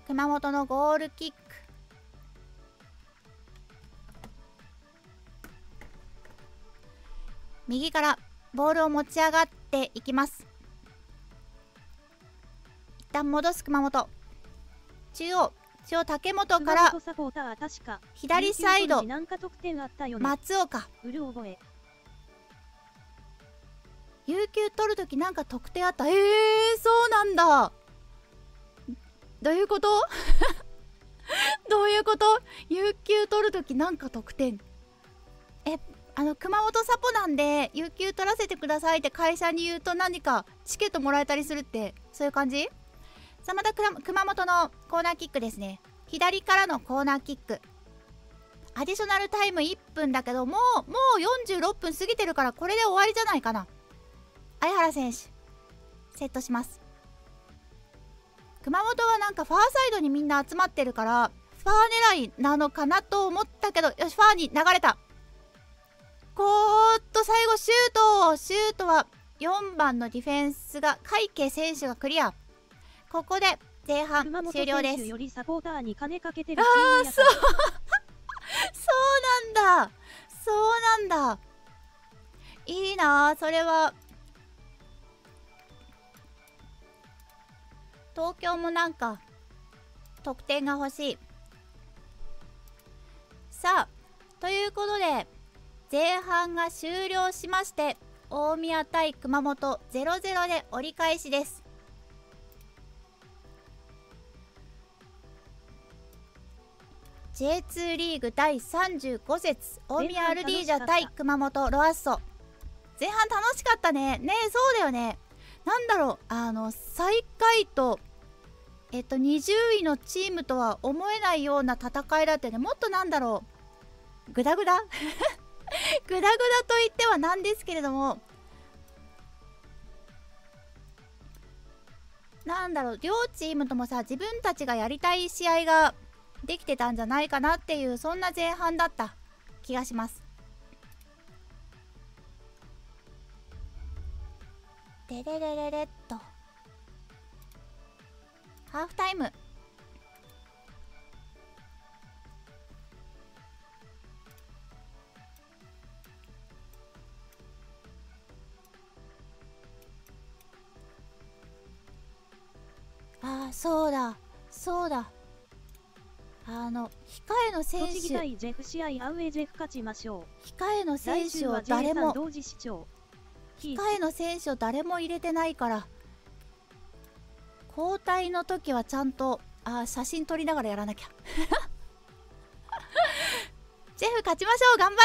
熊本のゴールキック、右からボールを持ち上がっていきます。一旦戻す熊本、中央中央竹本から左サイド松岡、有給取るときなんか得点あった。えー、そうなんだ、どういうことどういうこと、有給取るときなんか得点、えあの熊本サポなんで有給取らせてくださいって会社に言うと何かチケットもらえたりするって、そういう感じ。さあまた熊本のコーナーキックですね。左からのコーナーキック、アディショナルタイムいっぷんだけどもうもうよんじゅうろっぷん過ぎてるから、これで終わりじゃないかな。相原選手セットします。熊本はなんかファーサイドにみんな集まってるからファー狙いなのかなと思ったけど、よしファーに流れた。こーっと最後シュートシュートはよんばんのディフェンスが海家選手がクリア。ここで前半終了です。よりサポーターに金かけてる。ああ、そうそうなんだ、そうなんだ、いいなあ、それは。東京もなんか得点が欲しい。さあ、ということで前半が終了しまして、大宮対熊本 ゼロゼロ で折り返しです。ジェイツー リーグだいさんじゅうご節、大宮アルディージャ対熊本ロアッソ。前半楽しかったね。ねえ、そうだよね。なんだろう、あの最下位とえっとにじゅういのチームとは思えないような戦いだったよね。もっとなんだろう、グダグダグダグダといってはなんですけれども、なんだろう、両チームともさ、自分たちがやりたい試合ができてたんじゃないかなっていう、そんな前半だった気がします。でれれれれっとハーフタイム。ああ、そうだそうだ、あの控えの選手、栃木対ジェフ試合アウェージェフ勝ちましょう。控えの選手を誰も控えの選手を誰も入れてないから、交代の時はちゃんとあ写真撮りながらやらなきゃジェフ勝ちましょう。頑張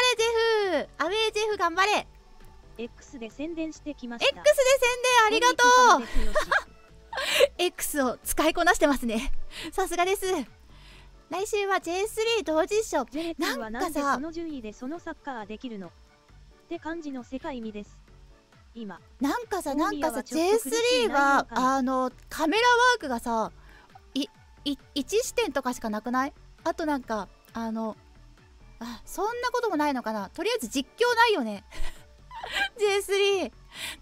れジェフ、アウェージェフ頑張れ。 X で宣伝してきました。 X で宣伝ありがとうX を使いこなしてますねさすがです。来週は ジェイスリー 同時賞。なんかさ、その順位でそのサッカーできるのって感じの世界味です。今なんかさ、なんかさ、ジェイスリー はあのカメラワークがさ、いいいち視点とかしかなくない？あとなんかあのあそんなこともないのかな。とりあえず実況ないよね。ジェイスリー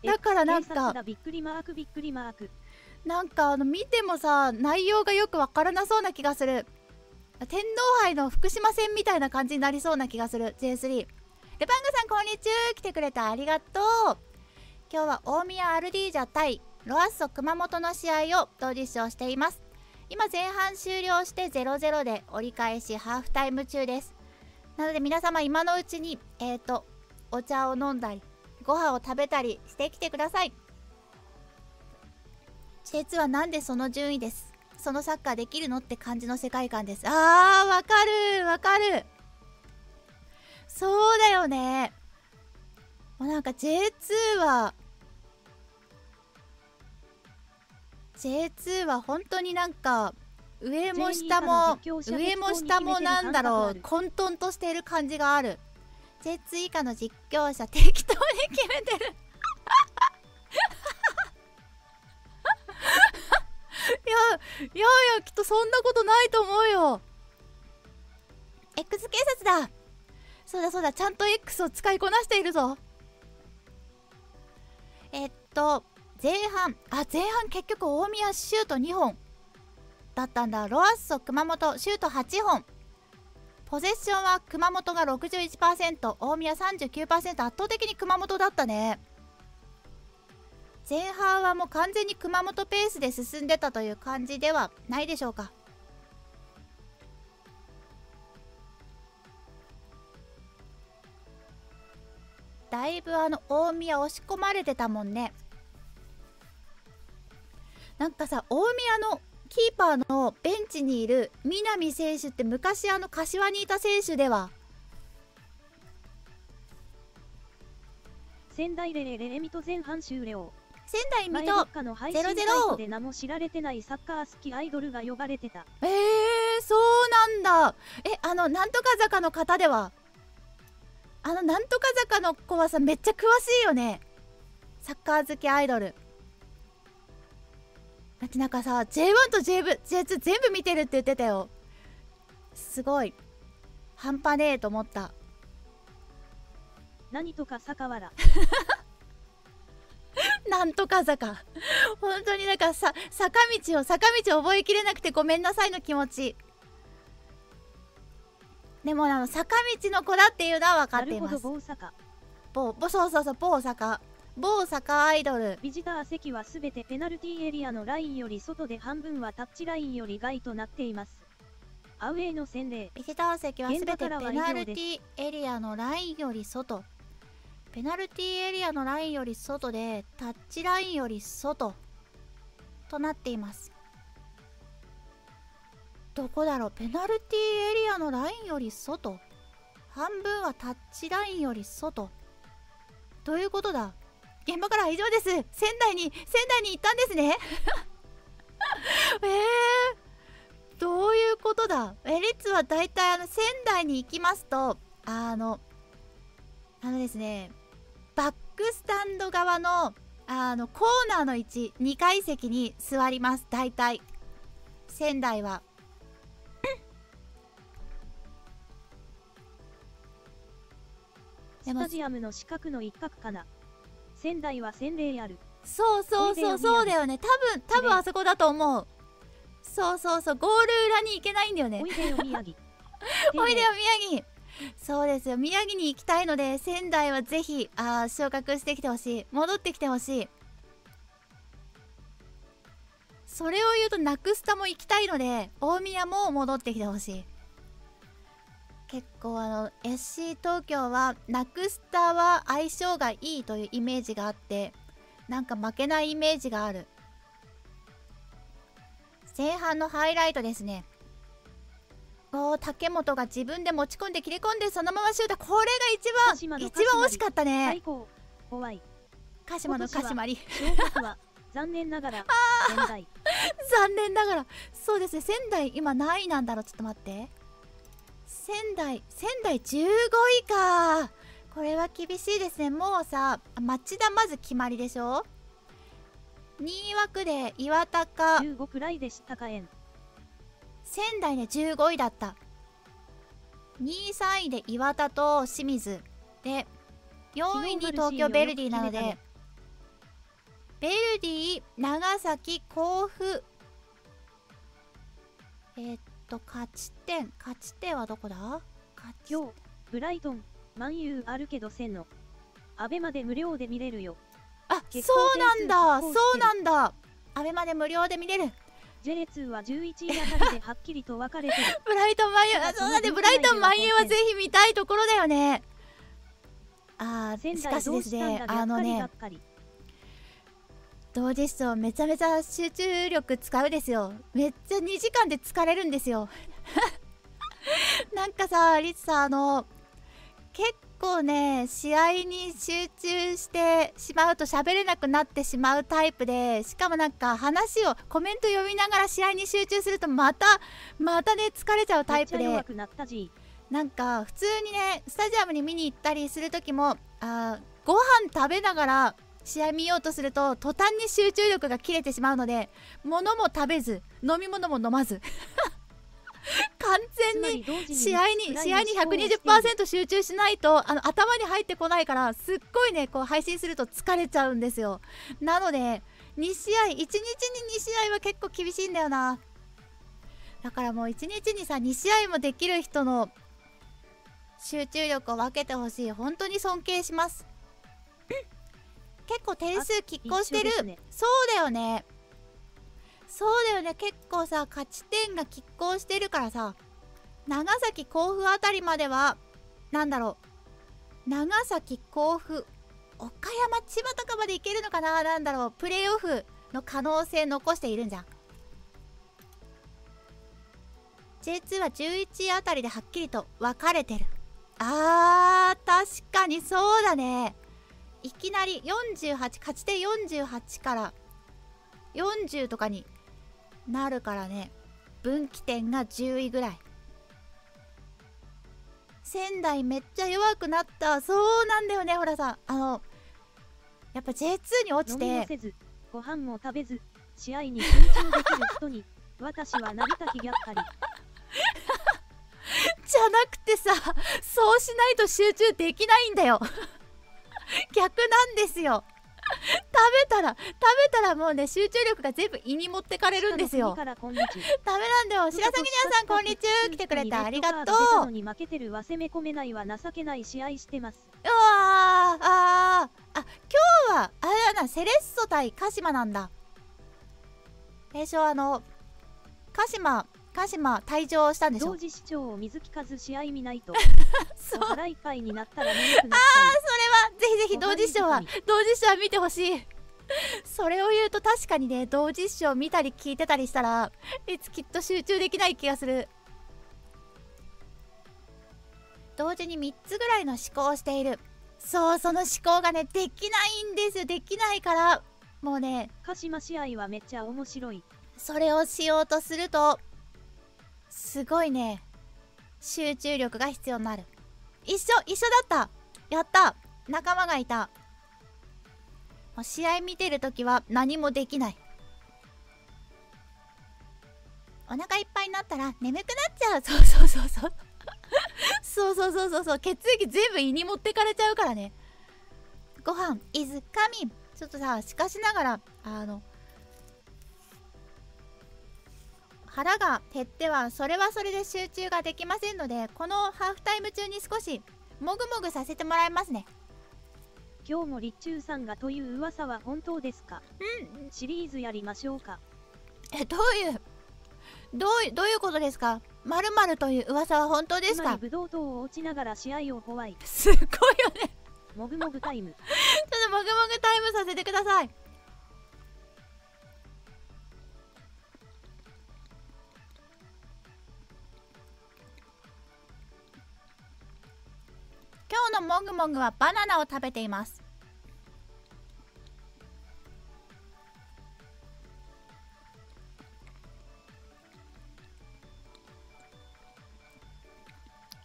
だからなんか。びっくりマークびっくりマーク。なんかあの見てもさ、内容がよくわからなそうな気がする。天皇杯の福島戦みたいな感じになりそうな気がする ジェイスリー。 レバンガさんこんにちは、来てくれてありがとう。今日は大宮アルディージャ対ロアッソ熊本の試合を同時視聴しています。今前半終了して ゼロゼロ で折り返しハーフタイム中です。なので皆様今のうちにえーとお茶を飲んだりご飯を食べたりしてきてください。実はなんでその順位です、そのサッカーできるのって感じの世界観です。あー、わかるわかる、そうだよね。もうなんか ジェイツー は ジェイツー は本当になんか上も下も上も下もなんだろう、混沌としている感じがある。 ジェイツー 以下の実況者適当に決めてるいやいやいや、きっとそんなことないと思うよ。 X 警察だ、そうだそうだ、ちゃんと X を使いこなしているぞ。えっと前半あ前半結局大宮シュートにほんだったんだ。ロアッソ熊本シュートはちほん、ポゼッションは熊本が ろくじゅういちパーセント、 大宮 さんじゅうきゅうパーセント、 圧倒的に熊本だったね。前半はもう完全に熊本ペースで進んでたという感じではないでしょうか。だいぶあの大宮押し込まれてたもんね。なんかさ、大宮のキーパーのベンチにいる南選手って昔あの柏にいた選手では。仙台レレレレミと前半終了。仙台水戸の配信サイトで名も知られてないサッカー好きアイドルが呼ばれてた。えー、そうなんだ。え、あのなんとか坂の方では、あのなんとか坂の子はさ、めっちゃ詳しいよね、サッカー好きアイドル。だってなんかさ ジェイワン と ジェイツー 全部見てるって言ってたよ。すごい半端ねえと思った。何とか坂原なんとか坂本当になんかさ、坂道を坂道を覚えきれなくてごめんなさいの気持ち。でもあの坂道の子だっていうのは分かっています。なるほど、某坂。某、そうそうそう、某坂。某坂アイドル。ビジター席はすべてペナルティエリアのラインより外で、半分はタッチラインより外となっています。アウェイの洗礼。ビジター席はすべてペナルティエリアのラインより外。ペナルティエリアのラインより外で、タッチラインより外となっています。どこだろう、ペナルティエリアのラインより外、半分はタッチラインより外、どういうことだ。現場からは以上です。仙台に仙台に行ったんですねえー、どういうことだ。え、リッツはだいたいあの仙台に行きますと、あのあのですね、バックスタンド側のあのコーナーの位置にかい席に座ります。だいたい仙台はスタジアムの四角の一角かな。仙台は洗礼ある。そうそうそうそうだよね。多分多分あそこだと思う。そうそうそう、ゴール裏に行けないんだよね。おいでよ宮城。おいでよ宮城。そうですよ、宮城に行きたいので、仙台はぜひあ昇格してきてほしい。戻ってきてほしい。それを言うとナクスタも行きたいので、大宮も戻ってきてほしい。結構あの エスシー 東京はナクスタは相性がいいというイメージがあって、なんか負けないイメージがある。前半のハイライトですね。おお、竹本が自分で持ち込んで切り込んでそのままシュート。これが一番一番惜しかったね。怖い鹿島の鹿島り残念ながら仙台残念ながらそうですね、仙台今何位なんだろう。ちょっと待って、仙台、仙台じゅうごいか。これは厳しいですね。もうさ、町田まず決まりでしょ。新枠で岩田か。じゅうごくらいでしたか、えん。仙台ね、じゅうごいだった。にい、さんいで岩田と清水。で、よんいに東京ヴェルディなので、ヴェルディ、長崎、甲府。えーっとと勝ち点、勝ち点はどこだ。今日ブライトンマンユーあるけど、せんのアベまで無料で見れるよ。あ、そうなんだ、そうなんだ、アベまで無料で見れる。ジェイツーはじゅういちいあたりではっきりと分かれてるブライトンマンユー、そうなんで、ブライトンマンユーはぜひ見たいところだよね。あー、しかしですね、あのね、同時視聴めちゃめちゃ集中力使うですよ。めっちゃにじかんで疲れるんですよなんかさ、リツさん、あの結構ね、試合に集中してしまうと喋れなくなってしまうタイプで、しかもなんか話をコメント読みながら試合に集中するとまたまたね疲れちゃうタイプで、なんか普通にねスタジアムに見に行ったりする時も、あ、ご飯食べながら試合見ようとすると途端に集中力が切れてしまうので、物も食べず飲み物も飲まず完全に試合に試合に ひゃくにじゅっパーセント 集中しないと、あの頭に入ってこないから、すっごいねこう配信すると疲れちゃうんですよ。なのでにしあい、いちにちににしあいは結構厳しいんだよな。だからもういちにちにさにしあいもできる人の集中力を分けてほしい。本当に尊敬します。結構点数拮抗してる、ね、そうだよね、そうだよね。結構さ勝ち点が拮抗してるからさ、長崎甲府あたりまではなんだろう、長崎甲府岡山千葉とかまでいけるのかな、なんだろう、プレーオフの可能性残しているんじゃん。 ジェイツー はじゅういちいあたりではっきりと分かれてる。あー、確かにそうだね。いきなりよんじゅうはち、勝ち点よんじゅうはちからよんじゅうとかになるからね。分岐点がじゅういぐらい。仙台めっちゃ弱くなった。そうなんだよね。ほらさ、あのやっぱ ジェイツー に落ちて、飲みもせずご飯も食べず試合に集中できる人に私はなびたきぎゃっかりじゃなくてさ、そうしないと集中できないんだよ逆なんですよべたら食べたらもうね、集中力が全部胃に持ってかれるんですよ。食べなんだよ。白崎にゃさんこんにちは、来てくれてありがとう。うわあああ、今日はあれだな、セレッソ対鹿島なんだ。最初あの鹿島鹿島退場したんでしょ。同時視聴を水木数試合見ないと。そう。ああ、それはぜひぜひ同時視聴は同時視聴は見てほしい。それを言うと確かにね、同時視聴見たり聞いてたりしたらいつきっと集中できない気がする。同時にみっつぐらいの思考をしている。そう、その思考がねできないんですよ。できないからもうね、鹿島試合はめっちゃ面白い。それをしようとするとすごいね、集中力が必要になる。一緒一緒だった、やった、仲間がいた。もう試合見てるときは何もできない。お腹いっぱいになったら眠くなっちゃう。そうそうそうそうそうそうそうそうそう、血液全部胃に持ってかれちゃうからね。ご飯 is coming。 ちょっとさ、しかしながらあの腹が減ってはそれはそれで集中ができませんので、このハーフタイム中に少しもぐもぐさせてもらいますね。今日も立中さんがという噂は本当ですか。うん、シリーズやりましょうか。え、どういうどういうどういうことですか。まるまるという噂は本当ですか。ブドウ糖を落ちながら試合をホワイ。すごいよね。もぐもぐタイム。ちょっともぐもぐタイムさせてください。今日のもぐもぐはバナナを食べています。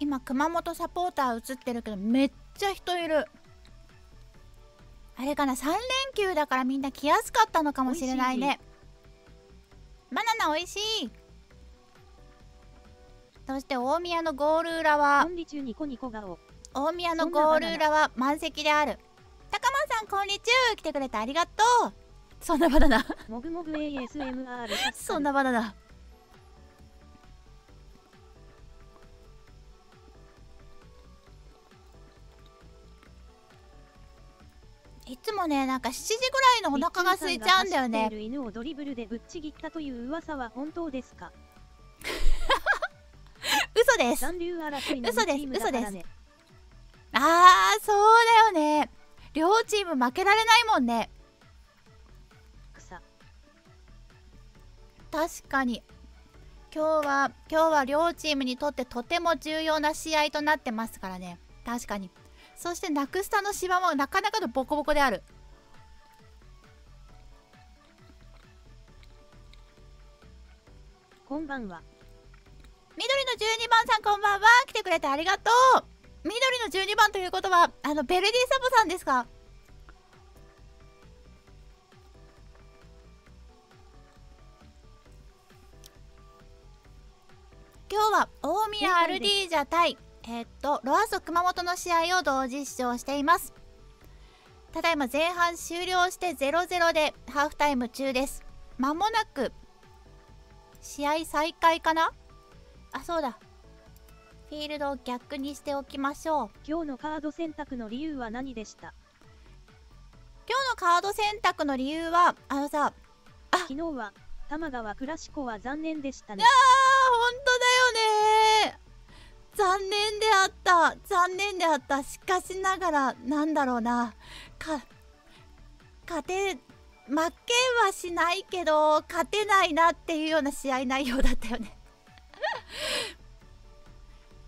今熊本サポーター映ってるけどめっちゃ人いる。あれかな、さん連休だからみんな来やすかったのかもしれないね。バナナおいしい。そして大宮のゴール裏は大宮のゴール裏は満席である。高間さんこんにちは、来てくれてありがとう。そんなバナナもぐもぐ エーエスエムアール そんなバナナ。いつもね、なんかしちじぐらいのお腹が空いちゃうんだよね。犬をドリブルでぶっちぎったという噂は本当ですか。嘘です、嘘です、嘘です。あー、そうだよね、両チーム負けられないもんね。確かに今日は今日は両チームにとってとても重要な試合となってますからね。確かに。そしてナクスタの芝もなかなかのボコボコである。こんばんは。緑のじゅうにばんさんこんばんは、来てくれてありがとう。緑のじゅうにばんということはあのベルディサボさんですか。今日は大宮アルディージャ対えっとロアソ熊本の試合を同時視聴しています。ただいま前半終了して ゼロゼロ でハーフタイム中です。まもなく試合再開かな。あ、そうだ、フィールドを逆にしておきましょう。今日のカード選択の理由は何でした。今日のカード選択の理由はあのさあ、昨日は玉川クラシコは残念でしたね。ああ、本当だよね、残念であった、残念であった。しかしながらなんだろうな、か勝て負けはしないけど勝てないなっていうような試合内容だったよね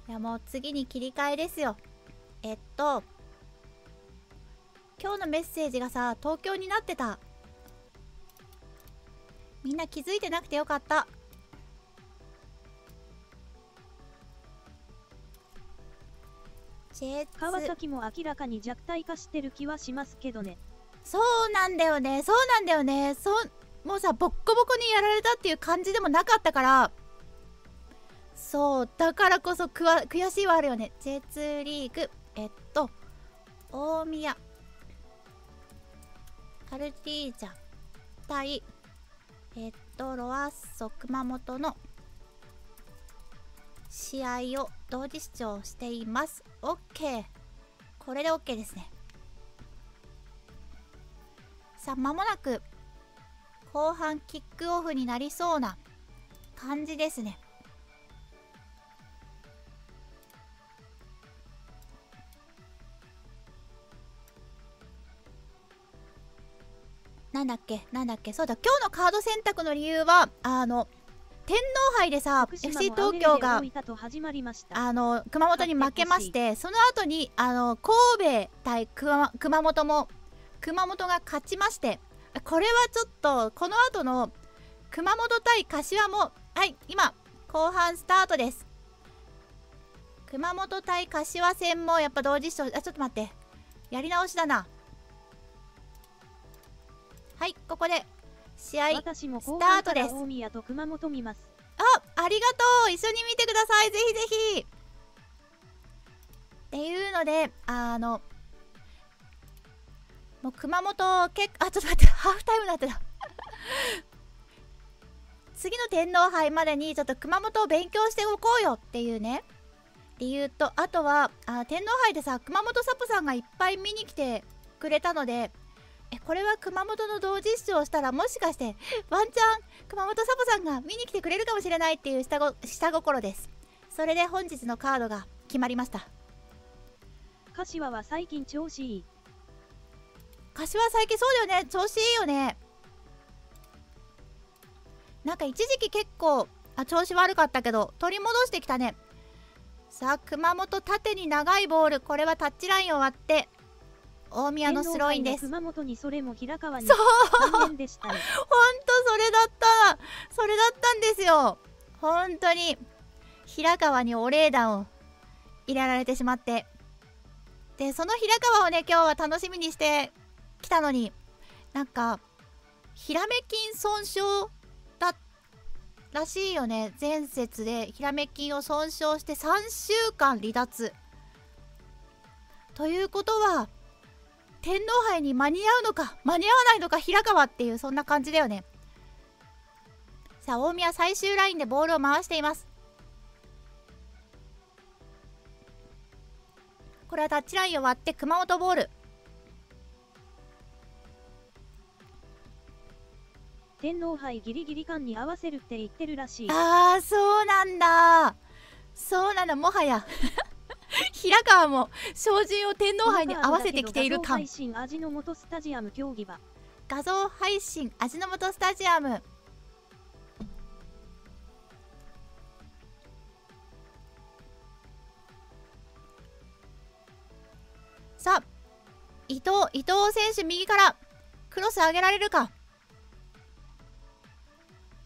いや、もう次に切り替えですよ。えっと今日のメッセージがさ、東京になってた。みんな気づいてなくてよかった。川崎も明らかに弱体化してる気はしますけどね。そうなんだよね、そうなんだよね。そもうさ、ボッコボコにやられたっていう感じでもなかったから、そうだからこそくわ悔しいはあるよね。 ジェイツー リーグえっと大宮カルティージャ対えっとロアッソ熊本の試合を同時視聴しています。 OK、 これで OK ですね。さあ間もなく後半キックオフになりそうな感じですね。なんだっけなんだっけ、そうだ、今日のカード選択の理由はあの天皇杯でさ エフシー 東京があの熊本に負けまして、その後にあの神戸対 熊, 熊本も熊本が勝ちまして、これはちょっとこの後の熊本対柏もはい、今後半スタートです。熊本対柏戦もやっぱ同時視聴、あ、ちょっと待って、やり直しだな。はい、ここで試合スタートです。大宮と熊本見ます。あ、ありがとう、一緒に見てください、ぜひぜひ。っていうので、あのもう熊本結構、あ、ちょっと待って、ハーフタイムになってた次の天皇杯までにちょっと熊本を勉強しておこうよっていうね理由と、あとはあ天皇杯でさ熊本サポさんがいっぱい見に来てくれたので、え、これは熊本の同時視聴をしたらもしかしてワンチャン熊本サポさんが見に来てくれるかもしれないっていう下ご下心です。それで本日のカードが決まりました。柏は最近調子いい。柏は最近そうだよね、調子いいよね。なんか一時期結構あ調子悪かったけど取り戻してきたね。さあ熊本縦に長いボール、これはタッチラインを割って大宮のスローインです。熊本にそれも平川に、そう、ほんとそれだったそれだったんですよ。本当に平川にお礼弾を入れられてしまって、でその平川をね今日は楽しみにしてきたのに、なんかヒラメ筋損傷だらしいよね。前節でヒラメ筋を損傷してさんしゅうかん離脱ということは、天皇杯に間に合うのか間に合わないのか平川っていう、そんな感じだよね。さあ大宮最終ラインでボールを回しています。これはタッチラインを割って熊本ボール。天皇杯ギリギリ感に合わせるって言ってるらしい。ああそうなんだそうなんだ、もはや平川も照準を天皇杯に合わせてきている感。画像配信味の素スタジアム競技場、画像配信味の素スタジアム。さあ伊藤伊藤選手右からクロス上げられるか。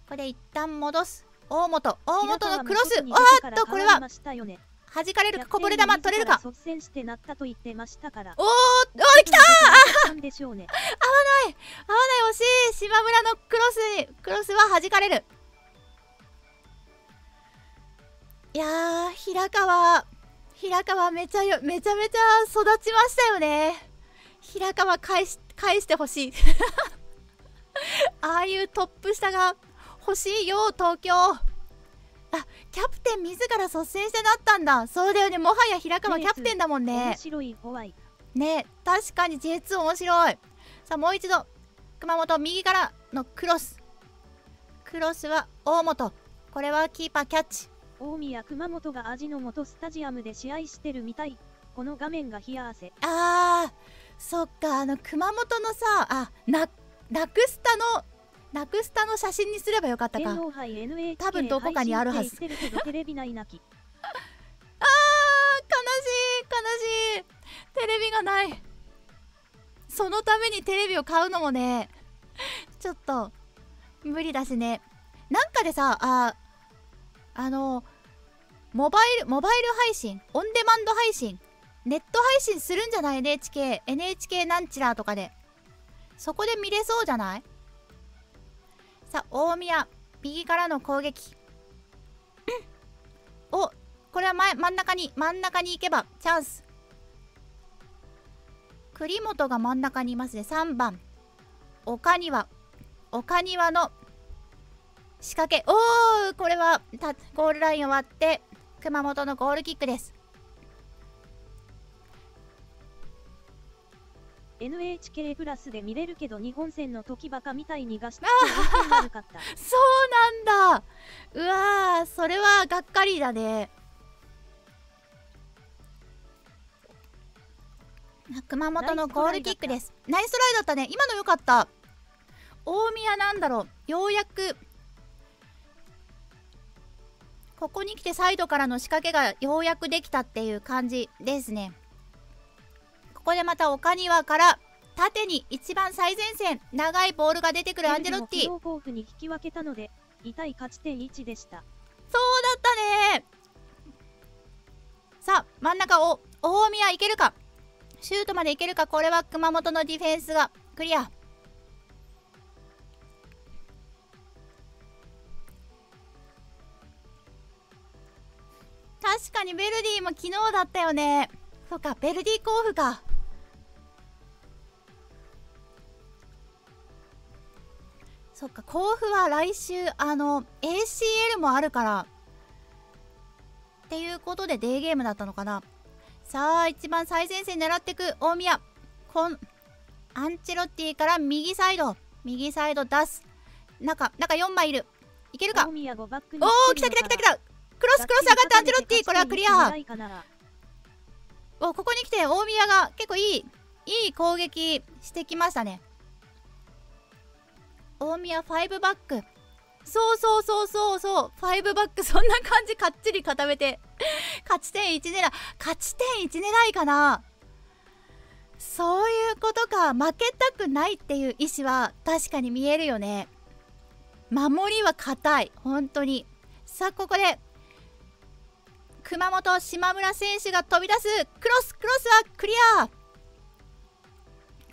これ一旦戻す大本、大本のクロス、あーっとこれは弾かれるか、こぼれ球取れるか。おー、お、来たー、合わない合わない、惜しい。島村のクロスクロスは弾かれる。いやー平川平川めちゃよめちゃめちゃ育ちましたよね。平川返し返してほしいああいうトップ下が欲しいよ東京。あ、キャプテン自ら率先してなったんだ。そうだよね、もはや平川キャプテンだもんね。面白いね、確かに ジェイツー 面白い。さあもう一度熊本右からのクロス、クロスは大本、これはキーパーキャッチ。大宮熊本が味の素スタジアムで試合してるみたい、この画面が冷や汗。あーそっか、あの熊本のさあななくしたのなくしたの写真にすればよかったか、多分どこかにあるはずあー悲しい悲しい、テレビがない。そのためにテレビを買うのもねちょっと無理だしね。なんかでさああのモバイルモバイル配信、オンデマンド配信、ネット配信するんじゃない エヌエイチケー、 エヌエイチケー なんちらとかで、そこで見れそうじゃない。さあ大宮右からの攻撃お、これは前真ん中に真ん中に行けばチャンス。栗本が真ん中にいますね。さんばん岡庭、岡庭の仕掛け、おー、これはタゴールラインを割って熊本のゴールキックです。 エヌエイチケー プラスで見れるけど日本戦の時バカみたいにがして悪かった。そうなんだ。うわー、それはがっかりだね。熊本のゴールキックです。ナイストライだったね。今の良かった。大宮なんだろう、ようやくここに来てサイドからの仕掛けがようやくできたっていう感じですね。ここでまた岡庭から縦に一番最前線、長いボールが出てくるアンジェロッティ。そうだったね。さあ真ん中を大宮いけるか、シュートまでいけるか。これは熊本のディフェンスがクリア。確かにベルディも昨日だったよね。そうか、ベルディ甲府か。そっか、甲府は来週あの エーシーエル もあるからっていうことでデーゲームだったのかな。さあ一番最前線狙っていく大宮、こんアンチェロッティから右サイド、右サイド出す、中中よんまいいる、いけるか。おおー、来た来た来た来た、クロスクロス上がったアンチェロッティ、これはクリア。お、ここに来て大宮が結構いいいい攻撃してきましたね。大宮ごバック、そうそうそうそうそう、ごバック、そんな感じ、かっちり固めて勝ち点いち狙い、勝ち点いち狙いかな。そういうことか、負けたくないっていう意思は確かに見えるよね。守りは固い、本当に。さあここで熊本島村選手が飛び出す、クロスクロスはクリア。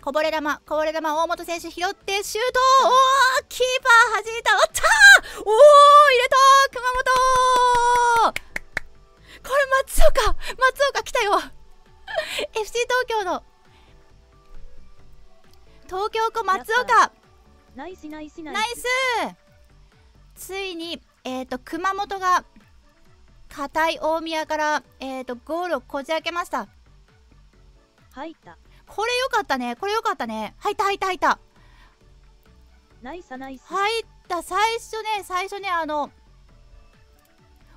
こぼれ球、こぼれ球、大本選手拾ってシュート、おー、キーパー弾いた、おったー、おー、入れた、熊本。これ松岡、松岡来たよ。エフシー 東京の東京湖松岡、ナイスナイスナイス。ついに、えー、と熊本が堅い大宮から、えー、とゴールをこじ開けました。入った、これよかったね、これよかったね。入った入った入った、ナイスナイス、入った。最初ね、最初ね、あの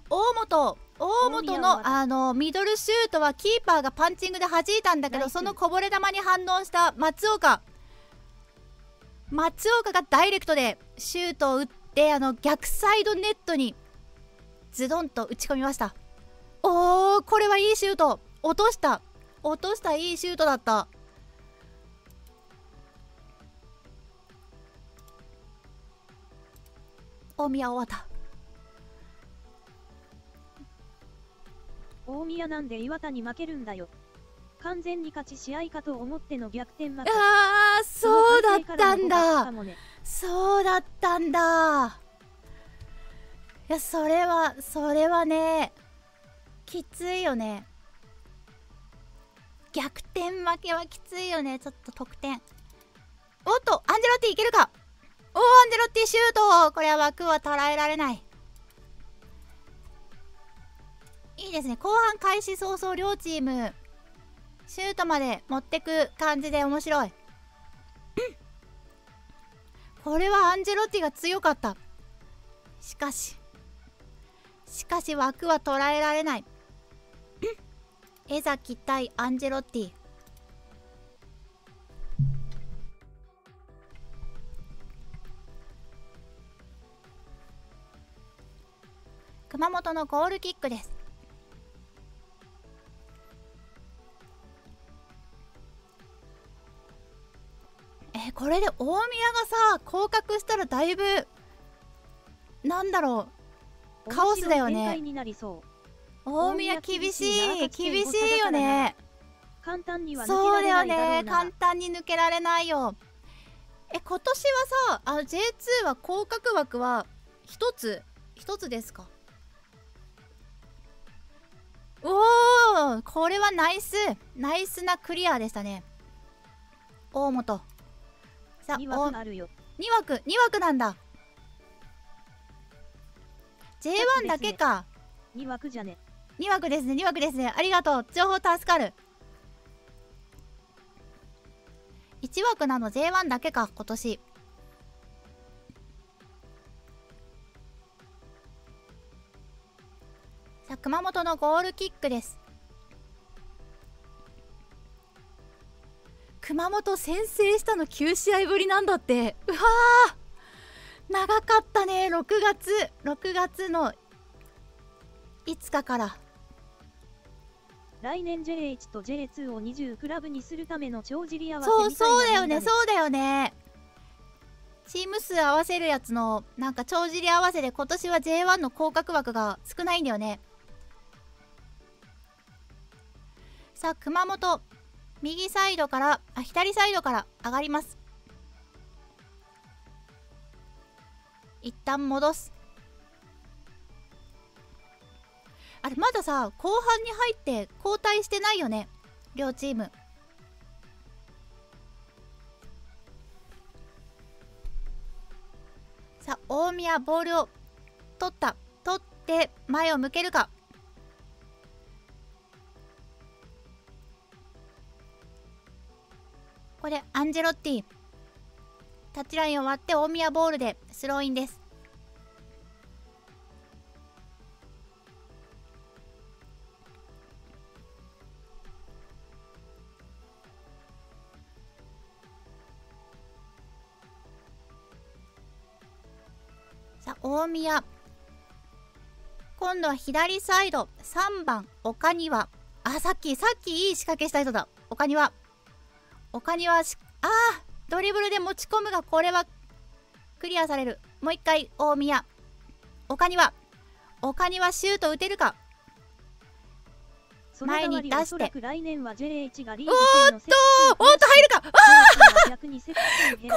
大本大本のあのミドルシュートはキーパーがパンチングで弾いたんだけど、そのこぼれ球に反応した松岡、松岡がダイレクトでシュートを打って、あの逆サイドネットにズドンと打ち込みました。おー、これはいいシュート、落とした落とした、いいシュートだった。大宮終わった。大宮なんで岩田に負けるんだよ。完全に勝ち試合かと思っての逆転負け。ああ、そうだったんだ、そうだったんだ。いや、それはそれはね、きついよね。逆転負けはきついよね。ちょっと得点、おっとアンジェロッティいけるか、おー、アンジェロッティシュート、これは枠は捉えられない。いいですね、後半開始早々両チームシュートまで持ってく感じで面白い。これはアンジェロッティが強かった。しかししかし枠は捉えられない。江崎対アンジェロッティ。熊本のゴールキックです。え、これで大宮がさ、降格したらだいぶなんだろう、カオスだよね。大宮厳しい、厳しいよね。そうだよね、簡単に抜けられないよ。え、今年はさ、あの ジェイツー は降格枠は一つ一つですか。おお、これはナイスナイスなクリアでしたね。大本さあ、に枠あるよ。に枠、に枠なんだ。 ジェイワン だけか。に枠じゃね。に枠ですね、に枠ですね。ありがとう、情報助かる。いち枠なの ジェイワン だけか、今年。さあ、熊本のゴールキックです。熊本先制したのきゅう試合ぶりなんだって。うわー、長かったね。ろくがつろくがつのいつかから来年 ジェイワン と ジェイツー をにじゅうクラブにするための帳尻合わせみたいな。そうそうだよね、そうだよね。チーム数合わせるやつのなんか帳尻合わせで今年は ジェイワン の降格枠が少ないんだよね。さあ、熊本右サイドから、あ、左サイドから上がります。一旦戻す。あれ、まださ、後半に入って交代してないよね、両チーム。さあ、大宮ボールを取った。取って前を向けるか。これアンジェロッティ、タッチラインを割って大宮ボールでスローインです。さあ、大宮今度は左サイド、さんばん岡庭。あ、さっきさっきいい仕掛けした人だ、岡庭。岡庭し、ああ、ドリブルで持ち込むが、これはクリアされる。もう一回大宮、岡庭、岡庭シュート打てるか。前に出して、おーっとーおーっと入るか。ああこれは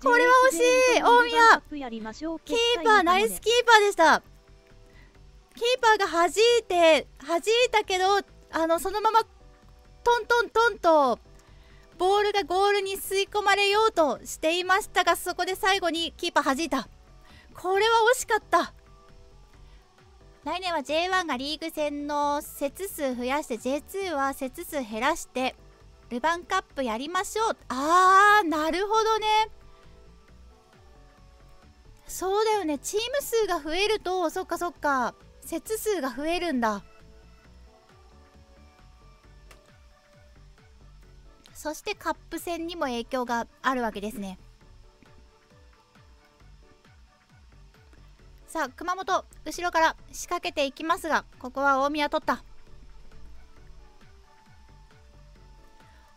これは惜しい。大宮キーパー、ナイスキーパーでした。キーパーが弾いて弾いたけど、あのそのままトントントンとボールがゴールに吸い込まれようとしていましたが、そこで最後にキーパー弾いた。これは惜しかった。来年は ジェイワン がリーグ戦の節数増やして、 ジェイツー は節数減らしてルヴァンカップやりましょう。あー、なるほどね。そうだよね、チーム数が増えると、そっかそっか、節数が増えるんだ。そしてカップ戦にも影響があるわけですね。さあ、熊本後ろから仕掛けていきますが、ここは大宮取った。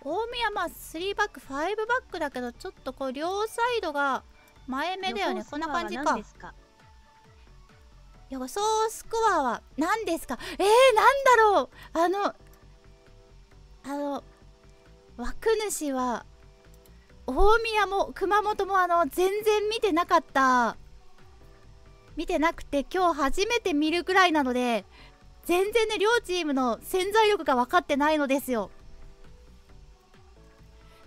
大宮、まあスリーバックファイブバックだけど、ちょっとこう両サイドが前目だよね。こんな感じか。予想スコアは何ですか。えー、なんだろう。あのあの枠主は大宮も熊本もあの全然見てなかった見てなくて、今日初めて見るくらいなので、全然ね、両チームの潜在力が分かってないのですよ。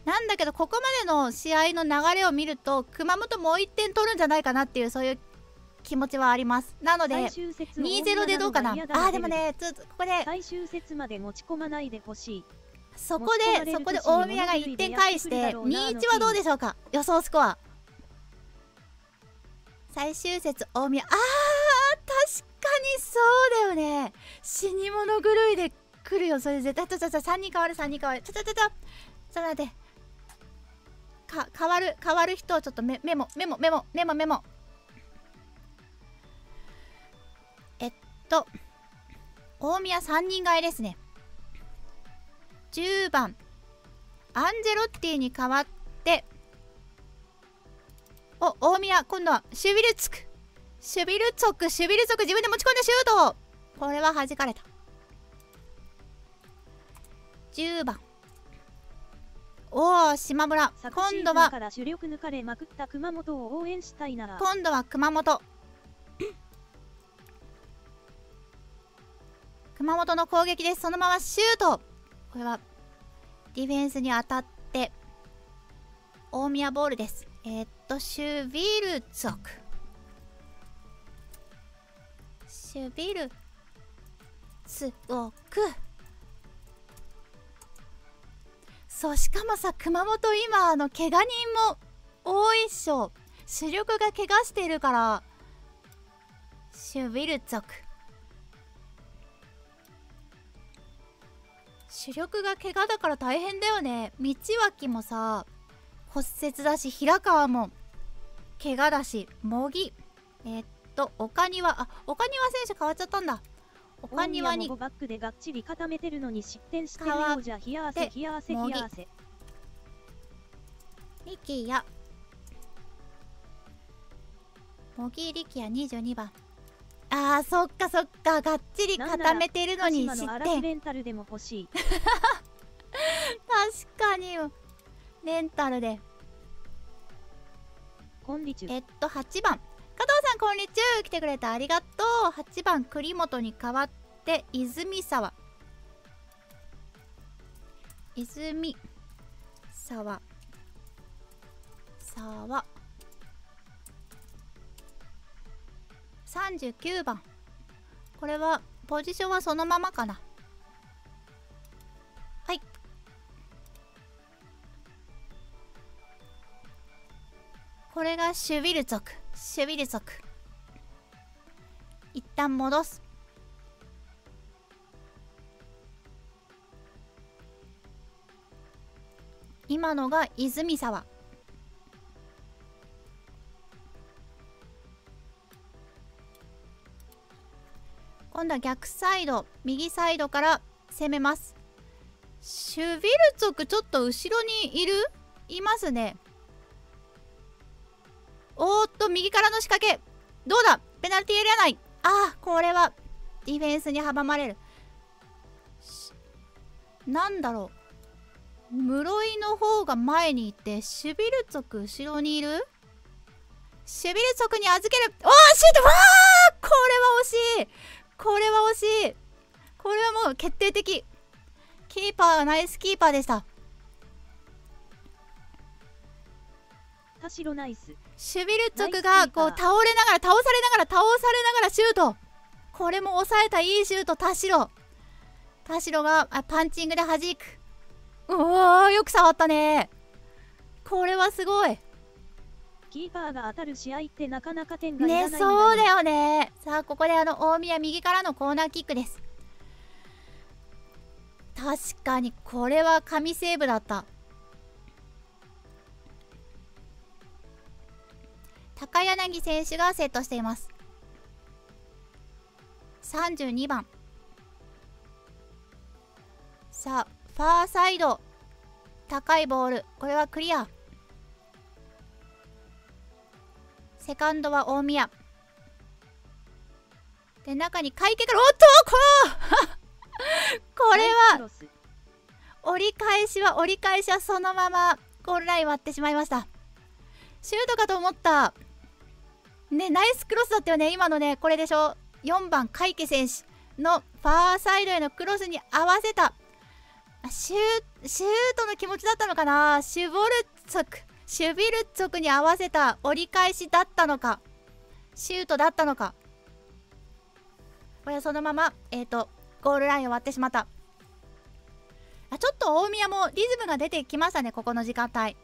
なんだけど、ここまでの試合の流れを見ると、熊本もういってん取るんじゃないかなっていう、そういう気持ちはあります。なので にたいゼロ でどうかな。ああ、でもね、ちょっとここで最終節まで持ち込まないでほしい。そこで、そこで大宮がいってん返して、にたいいちはどうでしょうか、予想スコア。最終節大宮、あー、確かにそうだよね。死に物狂いで来るよ、それ絶対。ちょちょちょ、さんにん変わる、さんにん変わる、ちょちょちょちょ、ちょっと待って、か、変わる、変わる人をちょっとメモ、メモ、メモ、メモ、メモ。えっと、大宮さんにん替えですね。じゅうばんアンジェロッティに代わって、お、大宮今度はシュビルツクシュビルツクシュビルツク自分で持ち込んだシュート、これは弾かれた。じゅうばん、おお、島村。今度は今度は熊本熊本の攻撃です。そのままシュート、これはディフェンスに当たって、大宮ボールです。えー、っと、シュビルツォク。シュビルツォク。そう、しかもさ、熊本今、あの、怪我人も多いっしょ。主力が怪我しているから、シュビルツォク。主力が怪我だから大変だよね。道脇もさ、骨折だし、平川も怪我だし、茂木、えー、っと、岡庭、あ、岡庭選手変わっちゃったんだ。岡庭に、バックでがっちり固めてるのに失点してるようじゃ、冷や汗、冷や汗、冷や汗。力也。茂木力也にじゅうにばん。あー、そっかそっか、がっちり固めてるのに失点。レンタルでも欲しい。確かにレンタルで。えっとはちばん、加藤さんこんにちは、来てくれてありがとう。はちばん栗本に代わって泉沢、泉沢沢さんじゅうきゅうばん。これはポジションはそのままかな。はい、これがシュビルツォク、シュビルツォク一旦戻す。今のが泉沢。今度は逆サイド、右サイドから攻めます。シュビルツォク、ちょっと後ろにいる？いますね。おーっと、右からの仕掛け。どうだ？ペナルティーエリア内。ああ、これはディフェンスに阻まれる。なんだろう。室井の方が前にいて、シュビルツォク、後ろにいる？シュビルツォクに預ける。おー、シュート！わー！これは惜しい！これは惜しい。これはもう決定的。キーパーはナイスキーパーでした。田代ナイス。シュビルツォクがこう倒れながら、倒されながら、倒されながらシュート。これも抑えた、いいシュート、田代。田代がパンチングで弾く。うおー、よく触ったね。これはすごい。キーパーが当たる試合ってなかなか点が入らないね。そうだよね。さあ、ここであの大宮右からのコーナーキックです。確かにこれは神セーブだった。高柳選手がセットしています。さんじゅうにばん。さあ、ファーサイド、高いボール、これはクリア。セカンドは大宮。で、中に会計から、おっとここれは、折り返しは、折り返しはそのままゴールライン割ってしまいました。シュートかと思った。ね、ナイスクロスだったよね、今のね、これでしょ。よんばん、会計選手のファーサイドへのクロスに合わせた、シュー、シュートの気持ちだったのかな。シュボルツォク。シュビルツォクに合わせた折り返しだったのか、シュートだったのか。これはそのまま、えっと、ゴールラインを割ってしまった。あ、ちょっと大宮もリズムが出てきましたね、ここの時間帯。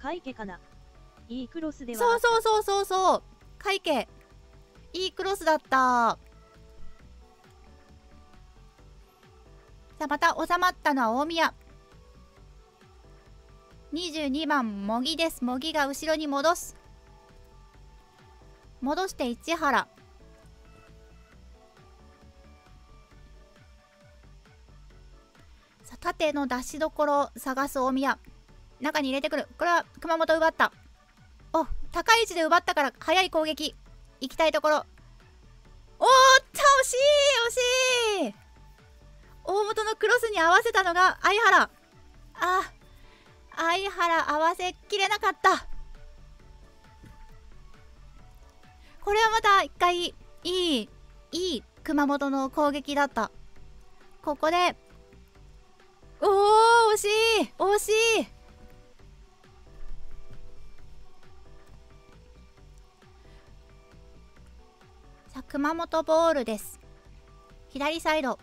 カイケかな。いいクロスでは。そうそうそうそうそう。カイケ。いいクロスだった。さあ、また収まったのは大宮。にじゅうにばん、茂木です。茂木が後ろに戻す。戻して市原。さあ、縦の出しどころを探す大宮。中に入れてくる。これは熊本奪った。お、高い位置で奪ったから早い攻撃。行きたいところ。おー、惜しい惜しい。大元のクロスに合わせたのが相原。あー。相原合わせきれなかった。これはまた一回いいいい熊本の攻撃だった。ここでおお、惜しい惜しい。熊本ボールです。左サイド。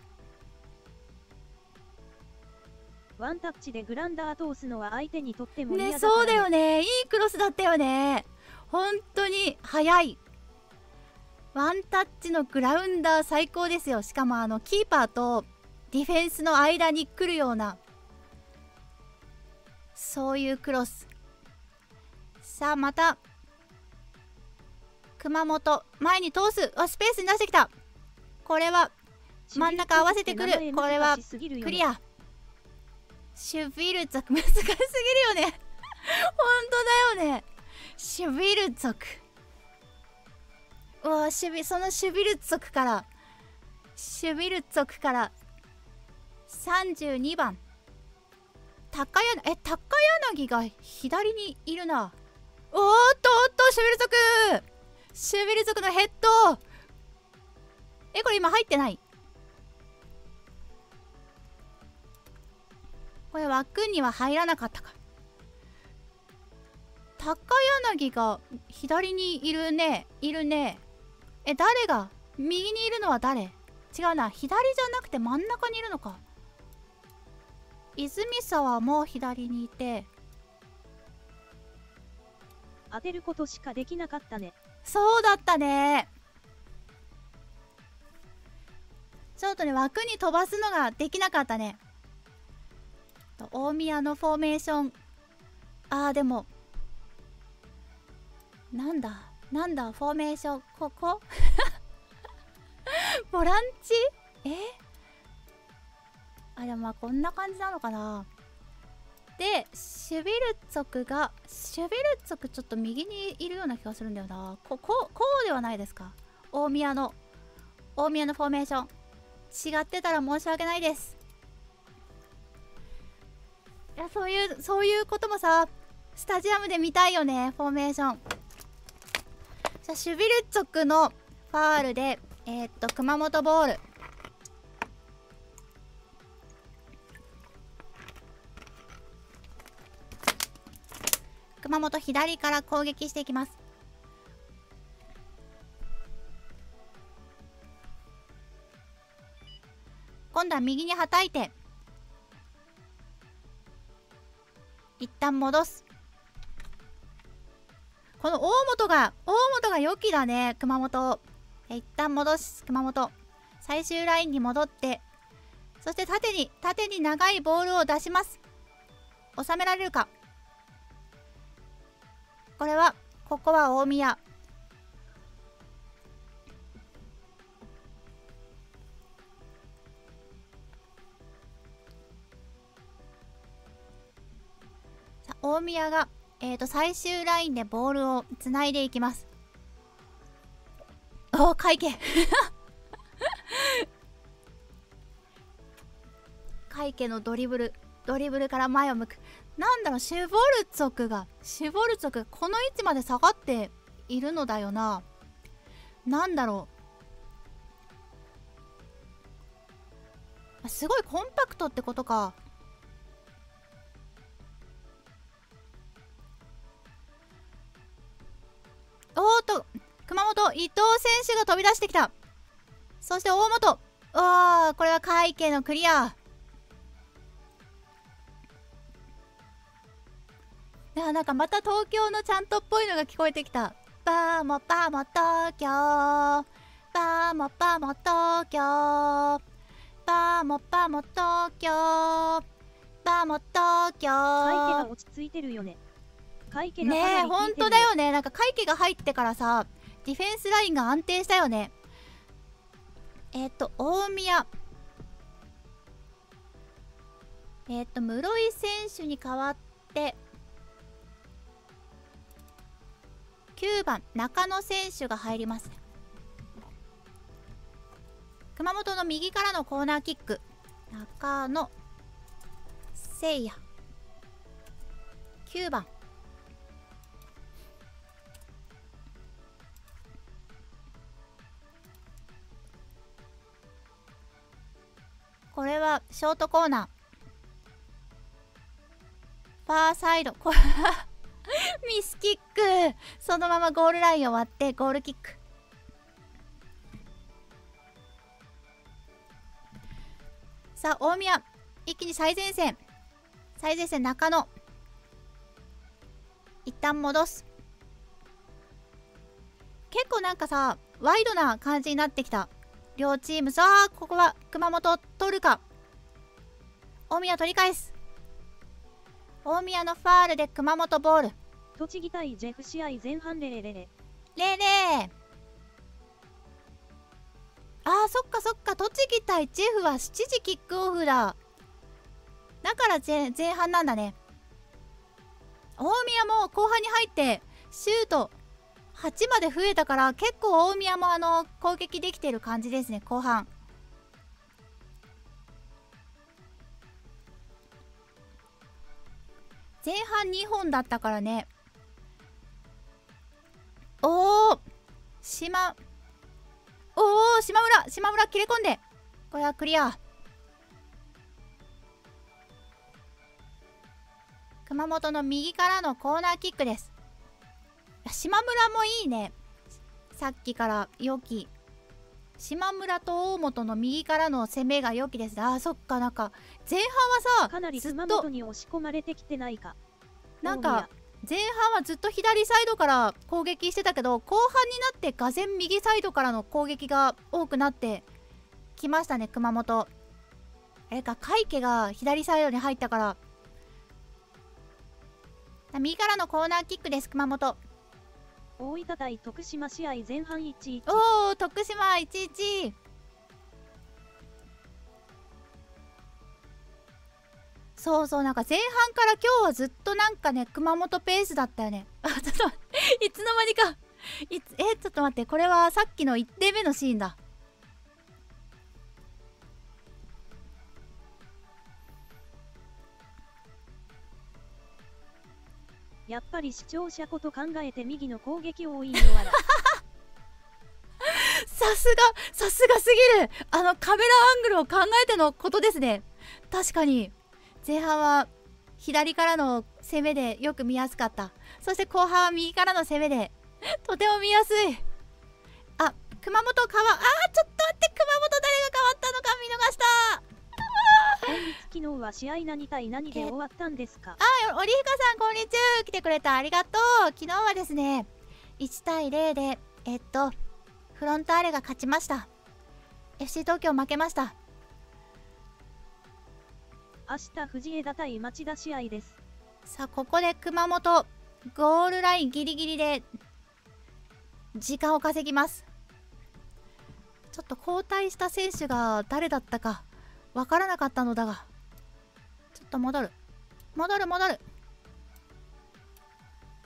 ワンタッチでグランダー通すのは相手にとっても嫌だね。そうだよね。いいクロスだったよね。本当に速い。ワンタッチのグラウンダー最高ですよ。しかもあのキーパーとディフェンスの間に来るようなそういうクロス。さあまた熊本前に通す。あ、スペースに出してきた。これは真ん中合わせてくる。これはクリア。シュヴィルツォク難しすぎるよね本当だよね。シュヴィルツォク、うわ、シュビそのシュヴィルツォクからシュヴィルツォクからさんじゅうにばん高柳、え高柳が左にいるな。おーっとおっとシュヴィルツォクシュヴィルツォクのヘッド。えこれ今入ってない。これ枠には入らなかったか。高柳が左にいるね。いるね。え、誰が右にいるのは誰？違うな。左じゃなくて真ん中にいるのか。泉沢も左にいて。当てることしかできなかったね。そうだったね。ちょっとね、枠に飛ばすのができなかったね。大宮のフォーメーション。ああ、でも。なんだなんだフォーメーション。ここボランチえあ、でもまあこんな感じなのかな。で、シュヴィルツォクが、シュヴィルツォクちょっと右にいるような気がするんだよな。ここ、こうではないですか。大宮の、大宮のフォーメーション。違ってたら申し訳ないです。いや、そういうそういうこともさスタジアムで見たいよね。フォーメーション。じゃシュヴィルツォクのファールでえー、っと熊本ボール。熊本左から攻撃していきます。今度は右にはたいて一旦戻す。この大本が、大本が良きだね、熊本を。一旦戻す、熊本。最終ラインに戻って、そして縦に、縦に長いボールを出します。収められるか。これは、ここは大宮。大宮が、えー、と最終ラインでボールをつないでいきます。おお会計会計のドリブルドリブルから前を向く。なんだろう、シュヴォルツォクがシュヴォルツォクこの位置まで下がっているのだよな。なんだろう、すごいコンパクトってことか。おーと熊本伊藤選手が飛び出してきた。そして大本、ああこれは会計のクリア。あ、なんかまた東京のちゃんとっぽいのが聞こえてきた。パーモパーモ東京、パーモパーモ東京、パーモパーモ東京、パーモ東京。会計が落ち着いてるよね。ねえ、ほんとだよね。なんか会計が入ってからさディフェンスラインが安定したよね。えっ、ー、と大宮えっ、ー、と室井選手に代わってきゅうばん中野選手が入ります。熊本の右からのコーナーキック。中野聖也きゅうばん。これはショートコーナーファーサイドこれミスキック。そのままゴールラインを割ってゴールキック。さあ大宮、一気に最前線、最前線中野、一旦戻す。結構なんかさワイドな感じになってきた両チーム。さあここは熊本取るか、大宮取り返す。大宮のファールで熊本ボール。栃木対ジェフ試合前半ゼロゼロゼロゼロ。あーそっかそっか、栃木対ジェフはしちじキックオフだ。だから前半なんだね。大宮も後半に入ってシュートはちまで増えたから結構大宮もあの攻撃できてる感じですね、後半。前半にほんだったからね。おお島、おお島村、島村切れ込んで、これはクリア。熊本の右からのコーナーキックです。島村もいいね、さっきから良き。島村と大本の右からの攻めが良きです。あーそっか、なんか前半はさかなり熊本に押し込まれてきてないか、なんか前半はずっと左サイドから攻撃してたけど後半になってがぜん右サイドからの攻撃が多くなってきましたね、熊本。あれか、海家が左サイドに入ったから。右からのコーナーキックです、熊本。大分対徳島試合前半いちたいいち。おお、徳島 いちたいいち。 そうそう、なんか前半から今日はずっとなんかね熊本ペースだったよね。あちょっといつの間にかいつえちょっと待って、これはさっきのいってんめのシーンだ。やっぱり視聴者こと考えて右の攻撃多いのはさすが、さすがすぎる。あのカメラアングルを考えてのことですね。確かに前半は左からの攻めでよく見やすかった。そして後半は右からの攻めでとても見やすい。あ、熊本川、あーちょっと待って、熊本誰が変わったのか見逃した。昨日は試合何対何で終わったんですか？あ、オリフカさんこんにちは、来てくれた、ありがとう。昨日はですねいちたいゼロでえっとフロンターレが勝ちました。 エフシー 東京負けました。明日藤枝対町田試合です。さあここで熊本ゴールラインギリギリで時間を稼ぎます。ちょっと交代した選手が誰だったかわからなかったのだが、ちょっと戻る戻る戻る、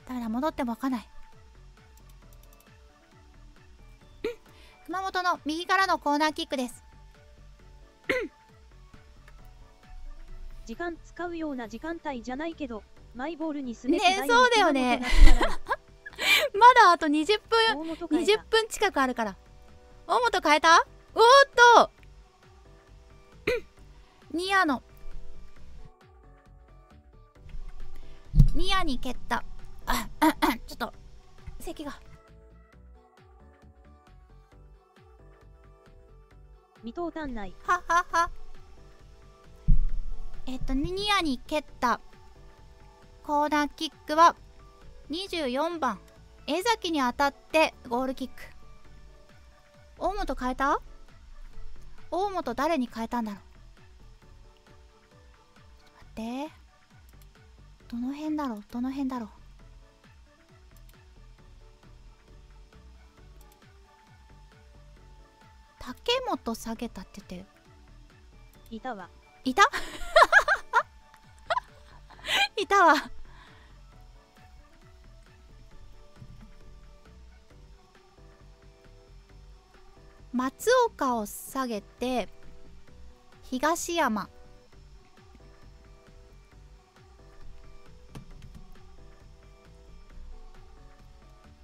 だから戻ってもわかんない。熊本の右からのコーナーキックです。時間使うような時間帯じゃないけどマイボールにすね。ね、そうだよね。まだあとにじゅっぷん、にじゅっぷん近くあるから。大本変えた。おーっとニアのニアに蹴った。あああちょっと咳が。未到端内。ははは。えっとニアに蹴ったコーナーキックはにじゅうよんばん江崎に当たってゴールキック。大本変えた。大本誰に変えたんだろう。でどの辺だろうどの辺だろう。竹本下げたって言ってる。いたわいたいたわ。松岡を下げて東山、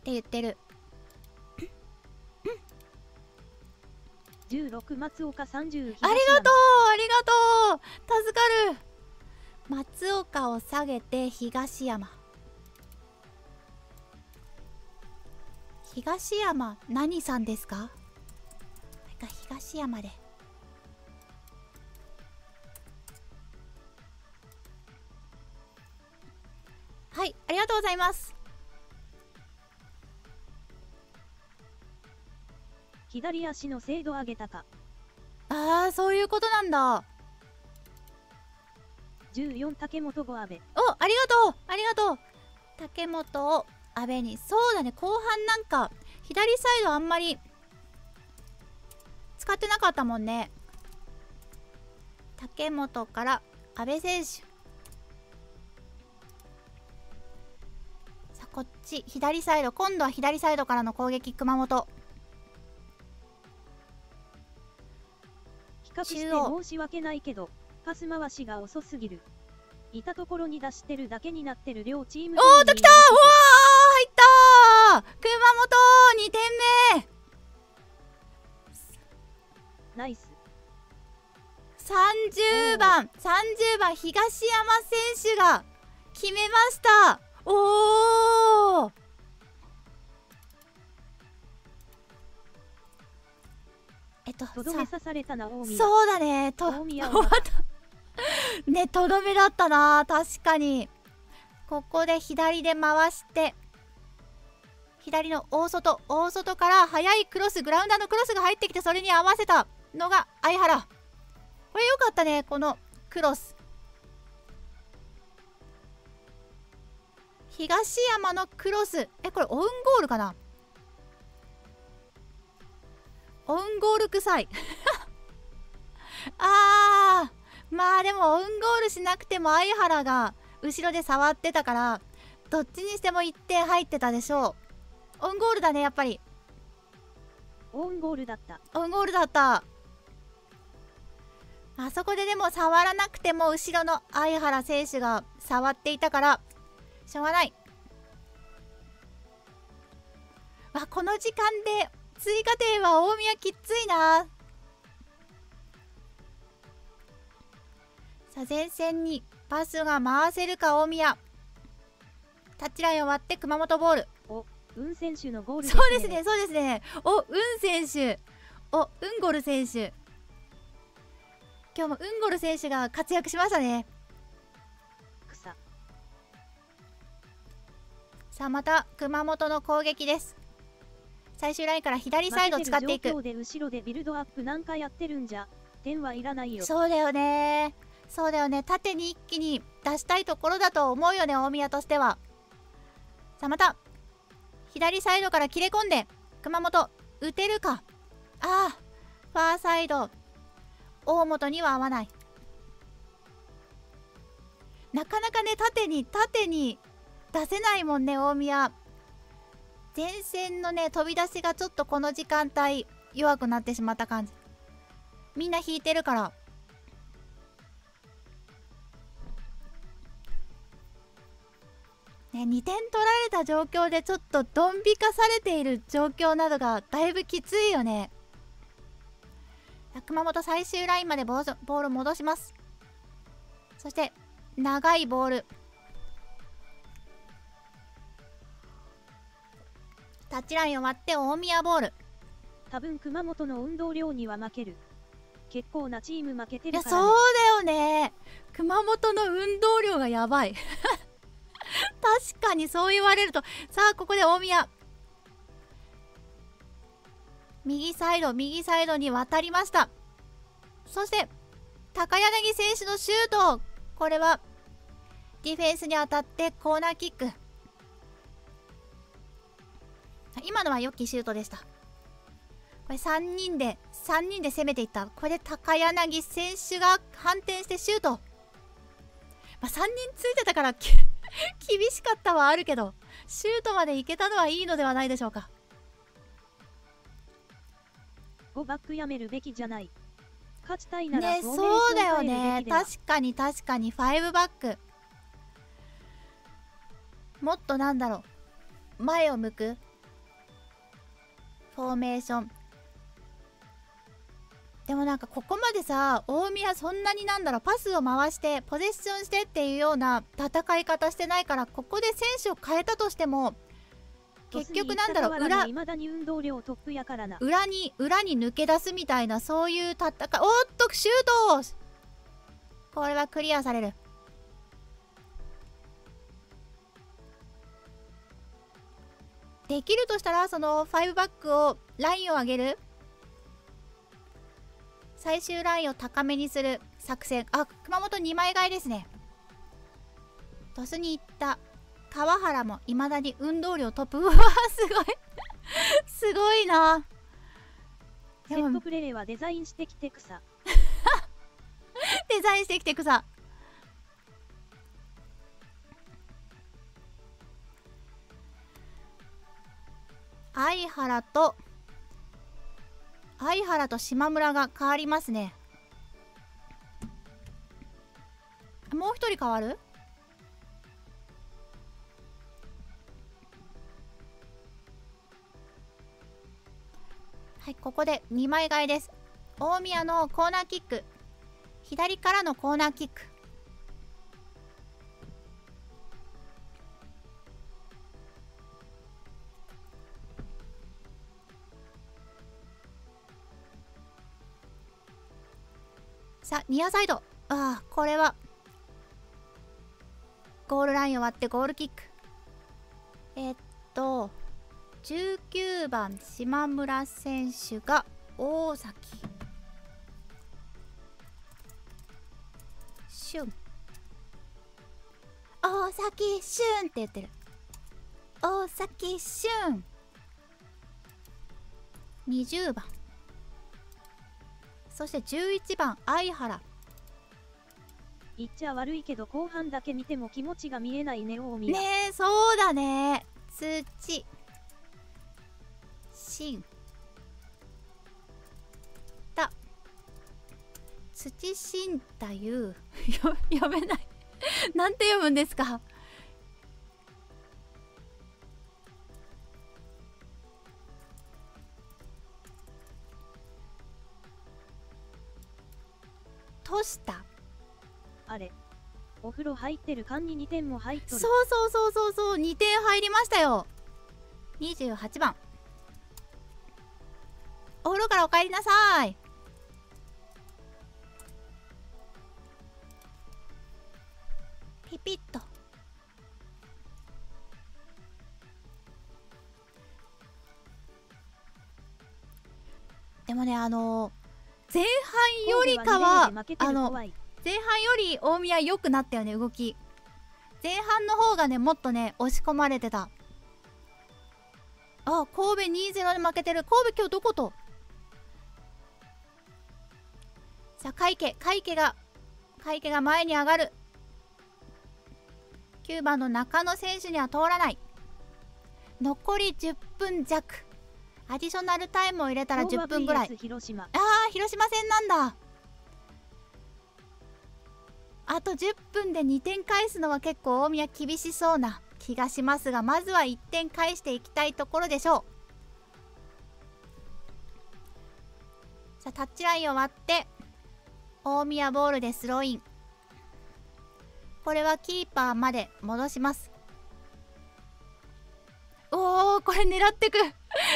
言ってる。じゅうろく松岡さんじゅう。ありがとうありがとう、助かる。松岡を下げて東山。東山何さんですか？なんか東山でとうございます。左足の精度上げたか。ああ、そういうことなんだ。じゅうよん竹本ご阿部。お、ありがとうありがとう。竹本を阿部に。そうだね、後半なんか左サイドあんまり使ってなかったもんね。竹本から阿部選手。さあこっち左サイド、今度は左サイドからの攻撃熊本。比較して申し訳ないけどパス回しが遅すぎる。いたところに出してるだけになってる両チーム。おーっときたー、おー入ったー、熊本にてんめナイス。さんじゅうばんさんじゅうばん東山選手が決めました。おお、えっと、とどめ刺されたな。大宮。そうだね、とどめね、とどめだったな。確かにここで左で回して、左の大外大外から速いクロス、グラウンダーのクロスが入ってきて、それに合わせたのが相原。これ良かったね、このクロス。東山のクロス、え、これオウンゴールかな。オウンゴール臭いあー、まあでもオウンゴールしなくても相原が後ろで触ってたから、どっちにしてもいってん入ってたでしょう。オウンゴールだね、やっぱりオウンゴールだった。オウンゴールだった。あそこででも触らなくても後ろの相原選手が触っていたからしょうがない。わ、この時間で追加点は大宮きついな。さあ前線にパスが回せるか大宮。タッチラインを割って熊本ボール。お、うん選手のゴールですね。そうですね、そうですね。お、うん選手、お、うんゴール選手。今日もウンゴル選手が活躍しましたね。草。さあまた熊本の攻撃です。最終ラインから左サイドを使っていく。後ろでビルドアップなんかやってるんじゃ点はいらないよ。そうだよね。そうだよね。縦に一気に出したいところだと思うよね、大宮としては。さあまた左サイドから切れ込んで熊本打てるか。ああ、ファーサイド。大本には合わない。なかなかね、縦に縦に出せないもんね、大宮。前線のね飛び出しがちょっとこの時間帯弱くなってしまった感じ。みんな引いてるから。ね、にてん取られた状況でちょっとドン引かされている状況などがだいぶきついよね。熊本最終ラインまでボール戻します。そして長いボール、タッチラインを割って大宮ボール。多分熊本の運動量には負ける。結構なチーム負けてるから、ね、いやそうだよね。熊本の運動量がやばい確かにそう言われると。さあここで大宮右サイド、右サイドに渡りました。そして、高柳選手のシュート。これは、ディフェンスに当たってコーナーキック。今のは良きシュートでした。これさんにんで、さんにんで攻めていった。これで高柳選手が反転してシュート。まあ、さんにんついてたから、厳しかったはあるけど、シュートまでいけたのはいいのではないでしょうか。バックやめるべきじゃない。勝ちたいならね、そうだよね。確かに確かにごバック。もっとなんだろう、前を向くフォーメーション。でもなんかここまでさ、大宮そんなになんだろう、パスを回してポゼッションしてっていうような戦い方してないから、ここで選手を変えたとしても結局なんだろう、裏裏に裏に抜け出すみたいな、そういう戦い。おっとシュート、これはクリアされる。できるとしたら、そのごバックをラインを上げる、最終ラインを高めにする作戦。あ、熊本にまい替えですね。鳥栖に行った川原もいまだに運動量トップ。うわー、すごいすごいな。セットプレーはデザインしてきて草デザインしてきて草。相原と相原と島村が変わりますね。もう一人変わる？はい、ここでにまい替えです。大宮のコーナーキック、左からのコーナーキック。さあ、ニアサイド。ああ、これはゴールラインを割ってゴールキック。えっとじゅうきゅうばん島村選手が大崎俊、大崎俊って言ってる。大崎俊にじゅうばん、そしてじゅういちばん相原。言っちゃ悪いけど後半だけ見ても気持ちが見えないね。大宮ねえ、そうだね。土新田、土新太優読めないなんて読むんですか。としたあれ、お風呂入ってる間ににてんも入っとる。そうそうそうそうそう、にてん入りましたよ。にじゅうはちばん、お風呂からお帰りなさい。ピピッと。でもね、あのー、前半よりかは、あの前半より大宮良くなったよね、動き。前半の方がね、もっとね、押し込まれてた。あ、神戸 にたいゼロ で負けてる。神戸今日どこと。さあ、海家、海家が、海家が前に上がる。きゅうばんの中野選手には通らない。残りじゅっぷん弱。アディショナルタイムを入れたらじゅっぷんぐらい。ああ、広島戦なんだ。あとじゅっぷんでにてん返すのは結構大宮厳しそうな気がしますが、まずはいってん返していきたいところでしょう。さあ、タッチラインを割って大宮ボールでスローイン。これはキーパーまで戻します。おお、これ狙ってく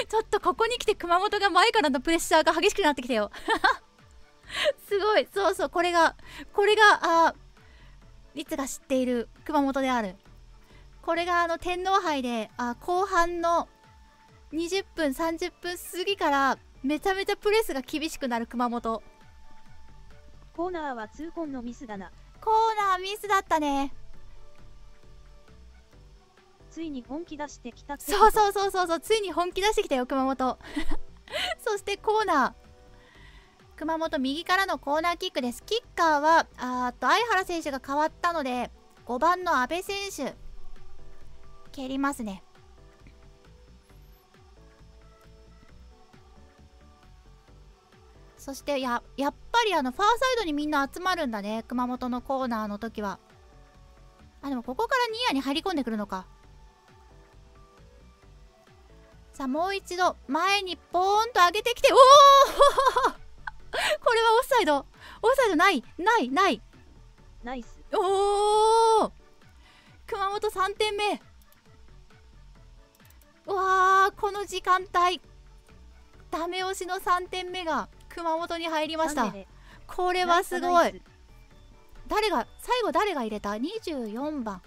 ちょっとここに来て熊本が前からのプレッシャーが激しくなってきたよすごい。そうそう、これがこれがあ律が知っている熊本である。これがあの天皇杯であ後半のにじゅっぷんさんじゅっぷん過ぎからめちゃめちゃプレスが厳しくなる熊本。コーナーは痛恨のミスだな。コーナーミスだったね。ついに本気出してきた。そうそうそうそうそう、ついに本気出してきたよ熊本そしてコーナー、熊本右からのコーナーキックです。キッカーはあーと相原選手が変わったのでごばんの阿部選手蹴りますね。そして や, やっぱりあのファーサイドにみんな集まるんだね、熊本のコーナーの時は。あ、でもここからニアに入り込んでくるのか。さあ、もう一度前にポーンと上げてきて、おおこれはオフサイド、オフサイドないないないナイス。おお、熊本さんてんめ。うわー、この時間帯ダメ押しのさんてんめが熊本に入りました。これはすごい。誰が最後、誰が入れた？にじゅうよんばん、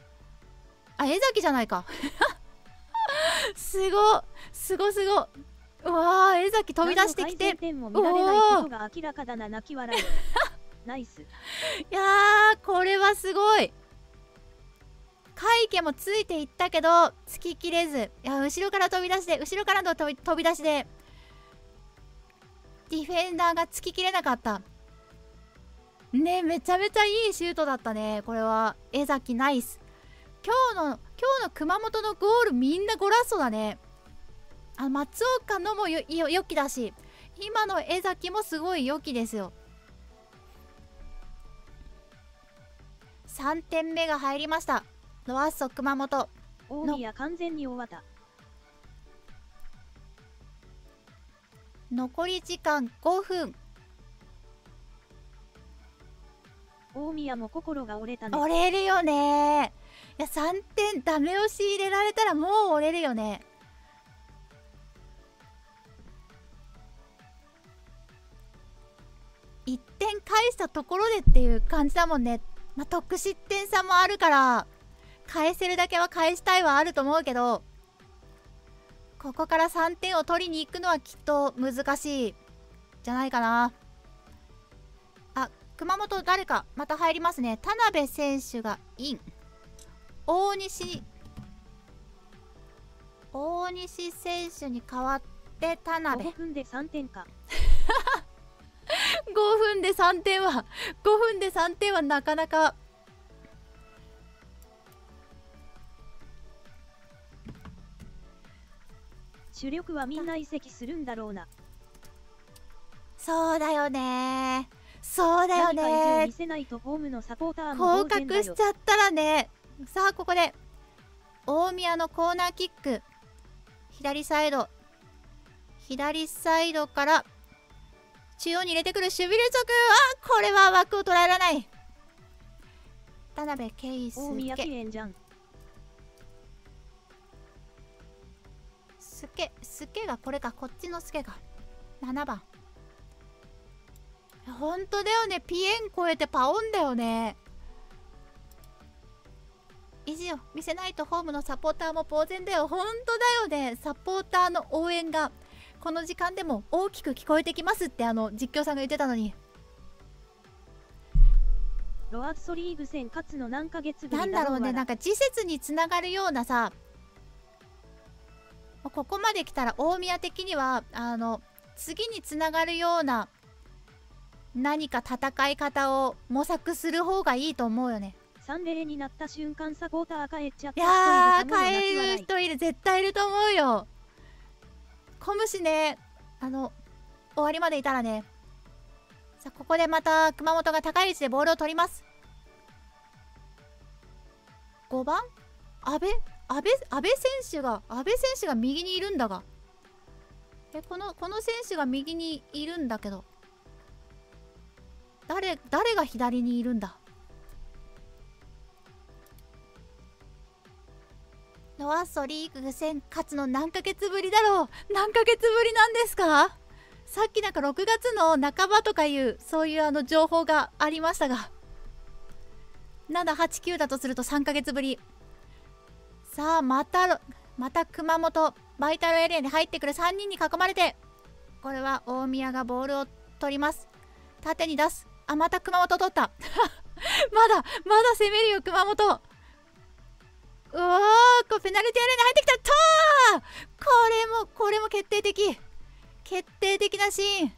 あ、江崎じゃないかすごすごすご。うわー、江崎飛び出してきて、も見られないことが明らかだな、泣き笑い。ナイス。いやー、これはすごい。カイケもついていったけどつききれず、いや後ろから飛び出して、後ろからの飛び、飛び出しでディフェンダーがつききれなかったね。めちゃめちゃいいシュートだったね。これは江崎ナイス。今日の今日の熊本のゴールみんなゴラッソだね。あ、松岡のもよよ良きだし、今の江崎もすごい良きですよ。さんてんめが入りました。ロアッソ熊本。大宮完全に終わった。残り時間ごふん。大宮も心が折れたね。折れるよね。いやさんてんダメ押し入れられたらもう折れるよね。いってん返したところでっていう感じだもんね。まあ、得失点差もあるから返せるだけは返したいはあると思うけど、ここからさんてんを取りに行くのはきっと難しいじゃないかな。あ、熊本誰かまた入りますね。田辺選手がイン。大西大西選手に代わって田辺。ごふんでさんてんか。ごふんでさんてんはごふんでさんてんはなかなか。主力はみんな移籍するんだろうな。そうだよね。そうだよね。降格しちゃったらね。さあここで大宮のコーナーキック。左サイド左サイドから中央に入れてくる守備連続。あ、これは枠を捉えられない。田辺圭佑。大宮綺麗じゃん。スケ、スケがこれか、こっちのスケがななばん。ほんとだよね。ピエン超えてパオンだよね。意地を見せないとホームのサポーターも呆然だよ。ほんとだよね。サポーターの応援がこの時間でも大きく聞こえてきますってあの実況さんが言ってたのに。ロアッソリーグ戦勝つの何ヶ月ぶりだろうな。なんだろうね。なんか次節につながるようなさ。ここまで来たら大宮的にはあの次につながるような何か戦い方を模索する方がいいと思うよね。さんたいゼロになった瞬間サポーター帰っちゃった。いやー帰る人いる、絶対いると思うよ。小虫ね、あの終わりまでいたらね。さあここでまた熊本が高い位置でボールを取ります。ごばん阿部安倍、安倍選手が、安倍選手が右にいるんだが。え、この、この選手が右にいるんだけど。誰、誰が左にいるんだ。ロアッソリーグ戦勝つの何ヶ月ぶりだろう。何ヶ月ぶりなんですか。さっきなんかろくがつの半ばとかいう、そういうあの情報がありましたが。なな、はち、きゅうだとするとさんかげつぶり。さあまた、また熊本バイタルエリアに入ってくるさんにんに囲まれて、これは大宮がボールを取ります。縦に出す。あ、また熊本取った。まだまだ攻めるよ熊本。うおー、こうペナルティーエリアに入ってきた。とー、これもこれも決定的決定的なシーン。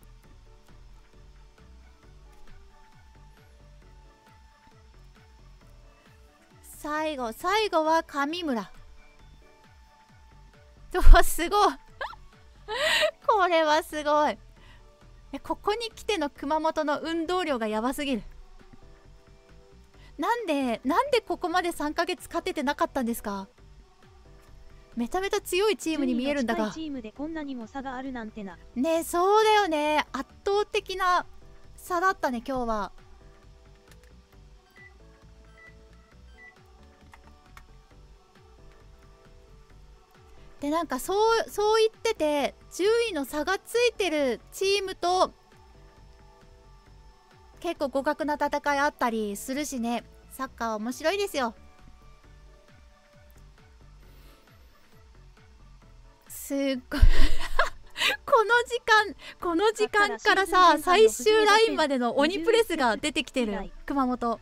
最後、最後は上村。お、すごい。これはすごい。ここに来ての熊本の運動量がやばすぎる。なんで、なんでここまでさんかげつ勝ててなかったんですか。めちゃめちゃ強いチームに見えるんだが。チームでこんなにも差があるなんてな。ね、そうだよね。圧倒的な差だったね、今日は。でなんかそう、そう言ってて順位の差がついてるチームと結構互角な戦いあったりするしね。サッカーは面白いですよ。すっごいこの時間この時間からさ、最終ラインまでの鬼プレスが出てきてる。熊本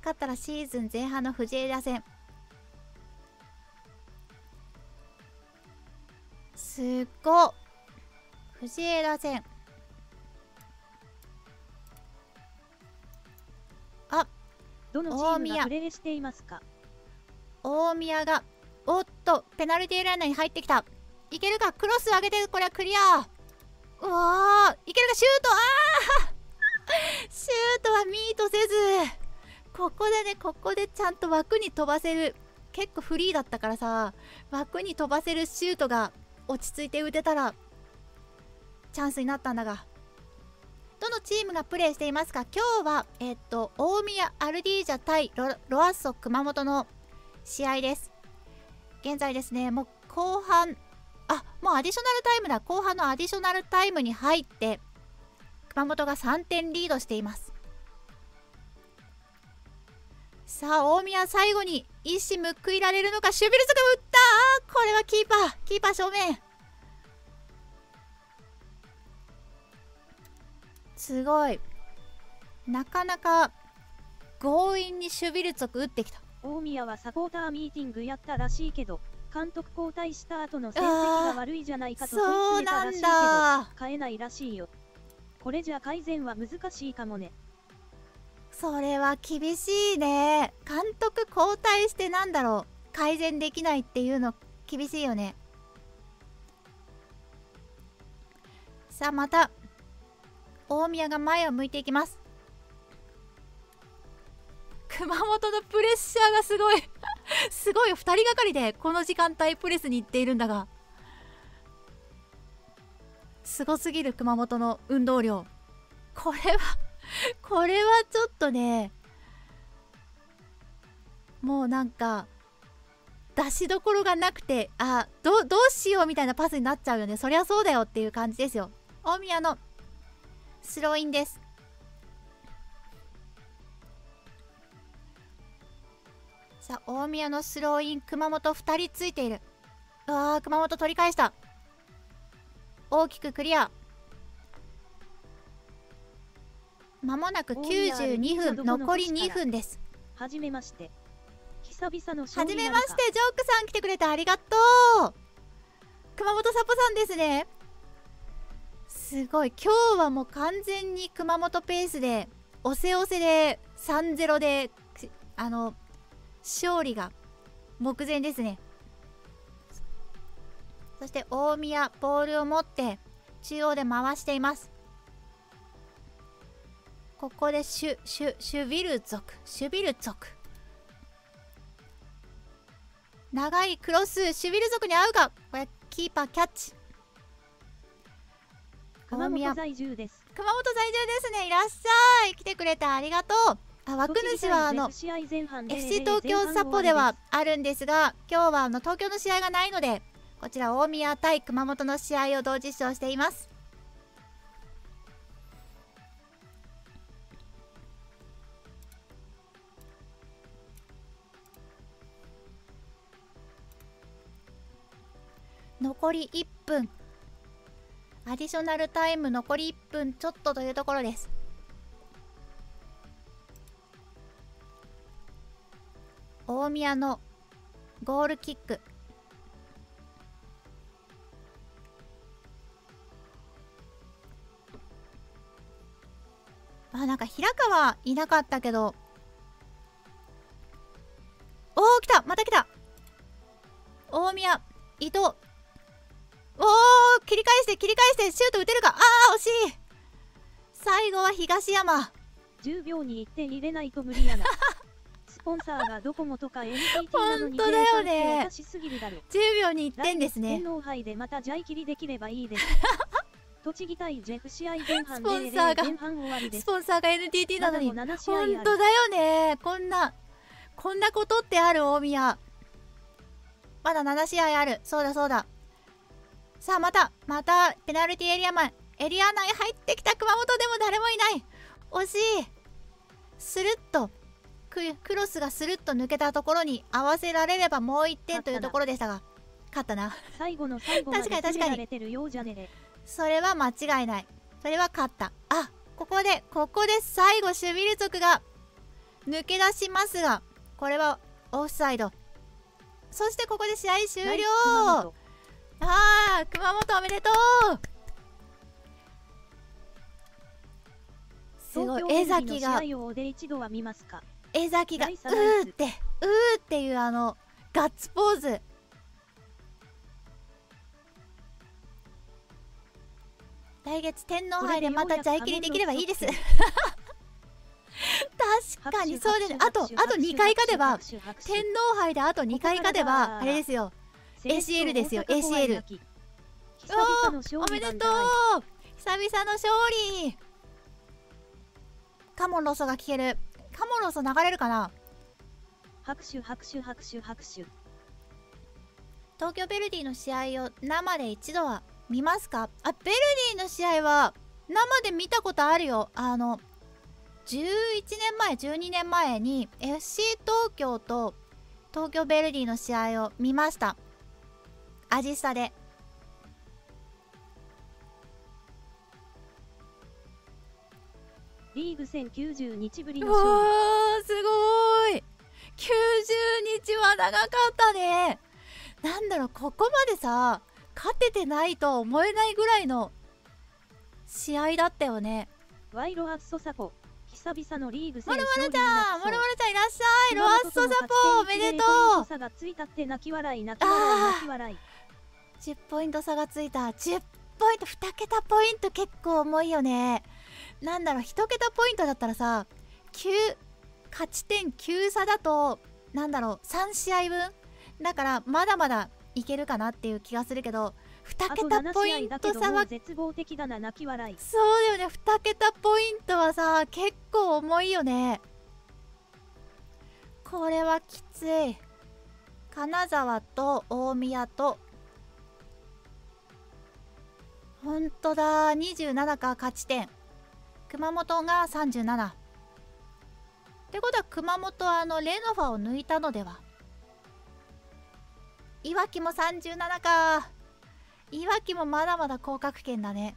勝ったらシーズン前半の藤枝戦、すっご藤枝戦、あ、どのチームがプレレしていますか。大宮が、おっとペナルティーラインに入ってきた。いけるか、クロス上げて、これはクリア。うわー、いけるか、シュート、あーシュートはミートせず、ここでね、ここでちゃんと枠に飛ばせる、結構フリーだったからさ、枠に飛ばせるシュートが落ち着いて打てたらチャンスになったんだが。どのチームがプレーしていますか。今日はえっと大宮アルディージャ対 ロ, ロアッソ熊本の試合です。現在ですね、もう後半、あ、もうアディショナルタイムだ。後半のアディショナルタイムに入って熊本がさんてんリードしています。さあ大宮、最後に一矢報いられるのか。シュビルツが打った。これはキーパー、キーパー正面、すごい。なかなか強引にシュビルツォク打ってきた。大宮はサポーターミーティングやったらしいけど、監督交代した後の成績が悪いじゃないかと問い詰めたらしいけど、変えないらしいよ。これじゃ改善は難しいかもね。それは厳しいね。監督交代して、なんだろう、改善できないっていうの厳しいよね。さあまた大宮が前を向いていきます。熊本のプレッシャーがすごいすごい、ふたりがかりでこの時間帯プレスに行っているんだが、すごすぎる熊本の運動量。これはこれはちょっとね、もうなんか出しどころがなくて、あ、ど, どうしようみたいなパスになっちゃうよね。そりゃそうだよっていう感じですよ。大宮のスローインです。さあ大宮のスローイン、熊本ふたりついている。うわー、熊本取り返した。大きくクリア。まもなくきゅうじゅうにふん、残りにふんです。はじめまして、久々の勝利なのか。はじめまして、ジョークさん来てくれてありがとう。熊本サポさんですね。すごい、今日はもう完全に熊本ペースで、おせおせで さんたいゼロ で、あの勝利が目前ですね。そして大宮、ボールを持って中央で回しています。ここでシュシュシュビルツォク、シュビルツォク、長いクロス、シュビルツォクに合うか。これキーパーキャッチ。熊本在住です。熊本在住ですね。いらっしゃい。来てくれてありがとう。あ、枠主はあの エフシー 東京サポではあるんですが、今日はあの東京の試合がないので、こちら大宮対熊本の試合を同時視聴しています。残りいっぷん。アディショナルタイム残りいっぷんちょっとというところです。大宮のゴールキック、あ、なんか平川いなかったけど、おお、来た、また来た。大宮、伊藤、おお、切り返して切り返して、シュート打てるか。ああ、惜しい。最後は東山。じゅうびょうにいってん入れないと無理やなスポンサーがドコモとか エヌティーティー なのに、本当だよね。私すぎるだろ。じゅうびょうにいってんですね。天皇杯でまたジャイ切りできればいいです栃木対ジェフ試合前半で、スポンサーが前半終わりです。スポンサーが エヌティーティー なのに、本当だよね。こんなこんなことってある。大宮まだなな試合ある。そうだそうだ。さあまたまたペナルティーエリア前、エリア内入ってきた熊本、でも誰もいない。惜しい。スルッとクロスがスルッと抜けたところに合わせられればもういってんというところでしたが、勝ったな。最後の最後まで攻められてるようじゃねれ。それは間違いない。それは勝った。あ、ここで、ここで最後、守備流族が抜け出しますが、これはオフサイド。そしてここで試合終了。ああ、熊本おめでとう。すごい、江崎が、江崎が、うーって、うーっていうあの、ガッツポーズ。来月天皇杯でまたJキリできればいいです。確かにそうです。あと、あとにかい勝てば、天皇杯であとにかい勝てば、あれですよ。エーシーエル ですよ、エーシーエル。おお、おめでとう。久々の勝利。カモンロソが聞ける。カモンロソ流れるかな。拍手拍手拍手拍手。東京ヴェルディの試合を生で一度は見ますか？あ、ヴェルディの試合は生で見たことあるよ。あの、じゅういちねんまえ、じゅうにねんまえに エフシー 東京と東京ヴェルディの試合を見ました。アジスタで。リーグ戦きゅうじゅうにちぶりの勝利。うわー、すごーい。きゅうじゅうにちは長かったね。なんだろう、ここまでさ、勝ててないと思えないぐらいの試合だったよね。ワイロアッソサポ、久々のリーグ戦勝利。モルモルちゃん、モルモルちゃんいらっしゃい。ロアッソサポおめでとう。差がついたって泣き笑い泣き笑い泣き笑い。じゅっポイント差がついた。じゅっポイント、にけたポイント結構重いよね。なんだろう、いちけたポイントだったらさ、きゅう勝ち点きゅう差だと、なんだろう、さんしあいぶんだからまだまだいけるかなっていう気がするけど、にけたポイント差は絶望的だな。泣き笑い。そうだよね、にけたポイントはさ結構重いよね。これはきつい。金沢と大宮と、ほんとだ、にじゅうななか、勝ち点熊本がさんじゅうななってことは、熊本はあのレノファを抜いたのでは。いわきもさんじゅうななか。いわきもまだまだ降格圏だね。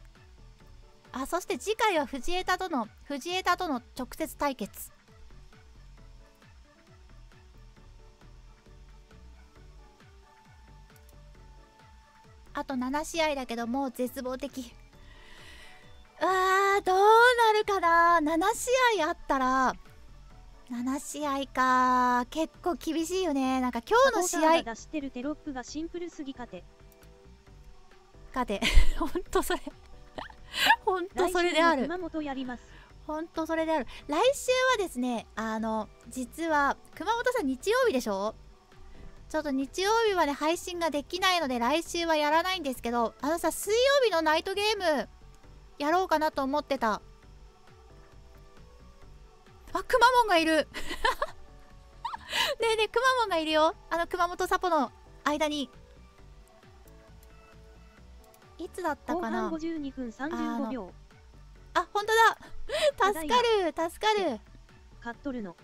あ、そして次回は藤枝との藤枝との直接対決。あとななしあいだけど、もう絶望的。うわー、どうなるかな。ななしあいあったら、ななしあいか、結構厳しいよね。なんか今日の試合出してるテロップがシンプルすぎかてかてほんとそれほんとそれである。熊本やります。ほんとそれである。来週はですね、あの実は熊本さん日曜日でしょ。ちょっと日曜日まで配信ができないので来週はやらないんですけど、あのさ、水曜日のナイトゲームやろうかなと思ってた。あ、くまモンがいる。ねえねえ、くまモンがいるよ。あの熊本サポの間に。いつだったかな。ごじゅうにふんさんじゅうごびょう。あ、ほんとだ。助かる助かる。買っとるの。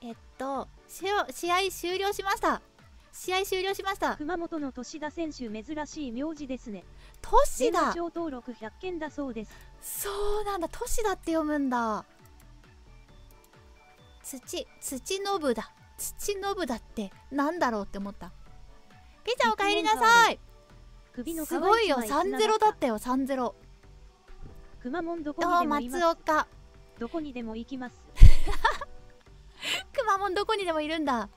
えっと試合終了しました。試合終了しました。熊本の年田選手、珍しい名字ですね。年田。連勝登録ひゃっけんだそうです。そうなんだ。年田って読むんだ。土、土のぶだ。土のぶだってなんだろうって思った。ピーちゃんお帰りなさい。すごいよ、さんぜろだったよ、さんぜろ。熊本どこにでもいます。松岡。どこにでも行きます。くまモンどこにでもいるんだ。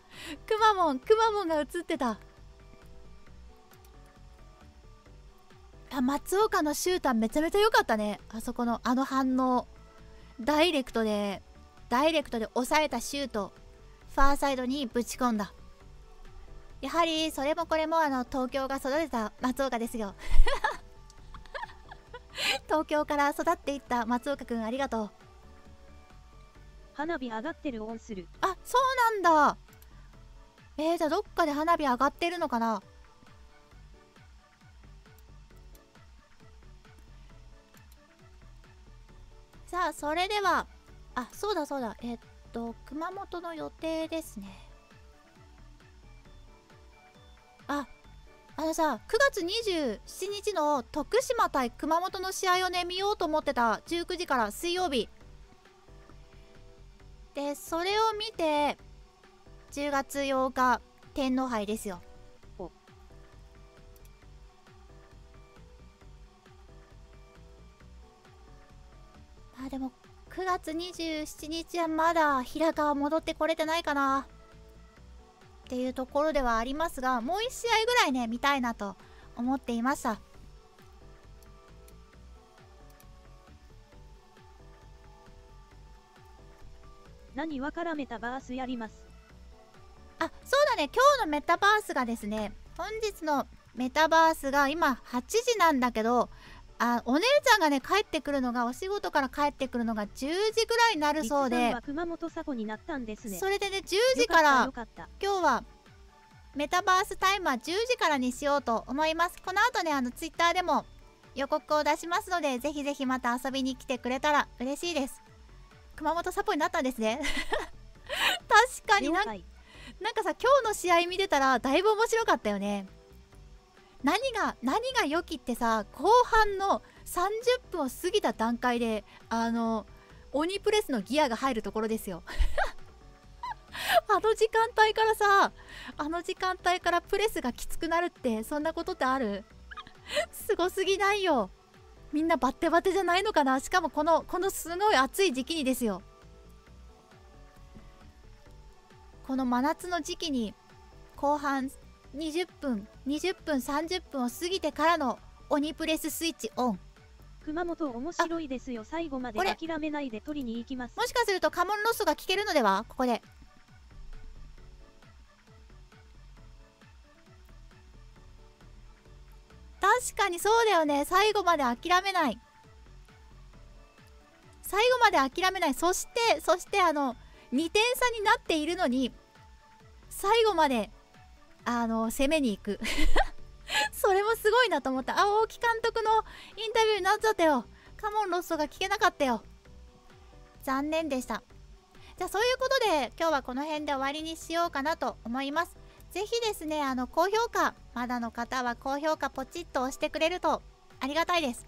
くまモン、くまモンが映ってた。あ、松岡のシューターめちゃめちゃ良かったね。あそこのあの反応、ダイレクトでダイレクトで抑えたシュート、ファーサイドにぶち込んだ。やはりそれもこれもあの東京が育てた松岡ですよ。東京から育っていった松岡くん、ありがとう。花火上がってる、オンする。あ、そうなんだ。えー、じゃあどっかで花火上がってるのかな。さあ、それでは、あ、そうだそうだ、えっと熊本の予定ですね。あ、のさ、くがつにじゅうしちにちの徳島対熊本の試合をね、見ようと思ってた。じゅうくじから水曜日。で、それを見て、じゅうがつようか、天皇杯ですよ。お。あ、でも、くがつにじゅうしちにちはまだ平川戻ってこれてないかな。っていうところではありますが、もういち試合ぐらいね見たいなと思っていました。何わからメタバースやります。あ、そうだね、今日のメタバースがですね、本日のメタバースが今はちじなんだけど、あ、お姉ちゃんがね帰ってくるのが、お仕事から帰ってくるのがじゅうじぐらいになるそうで、それでねじゅうじから今日はメタバースタイムはじゅうじからにしようと思います。この後ね、あのツイッターでも予告を出しますので、ぜひぜひまた遊びに来てくれたら嬉しいです。熊本サポになったんですね確かにな、なんかさ、今日の試合見てたらだいぶ面白かったよね。何が何が良きってさ、後半のさんじゅっぷんを過ぎた段階であの鬼プレスのギアが入るところですよあの時間帯からさ、あの時間帯からプレスがきつくなるって、そんなことってあるすごすぎないよ。みんなバッテバテじゃないのかな。しかもこのこのすごい暑い時期にですよ。この真夏の時期に後半にじゅっぷん、にじゅっぷん、さんじゅっぷんを過ぎてからの鬼プレススイッチオン。熊本面白いですよ。最後まで諦めないで取りに行きます。もしかするとカモンロスが聞けるのでは。ここで確かにそうだよね。最後まで諦めない、最後まで諦めない。そしてそしてあのにてんさになっているのに最後まであの攻めに行くそれもすごいなと思った。青木監督のインタビューになっちゃったよ。カモンロストが聞けなかったよ。残念でした。じゃあそういうことで今日はこの辺で終わりにしようかなと思います。ぜひですね、あの高評価、まだの方は高評価ポチッと押してくれるとありがたいです。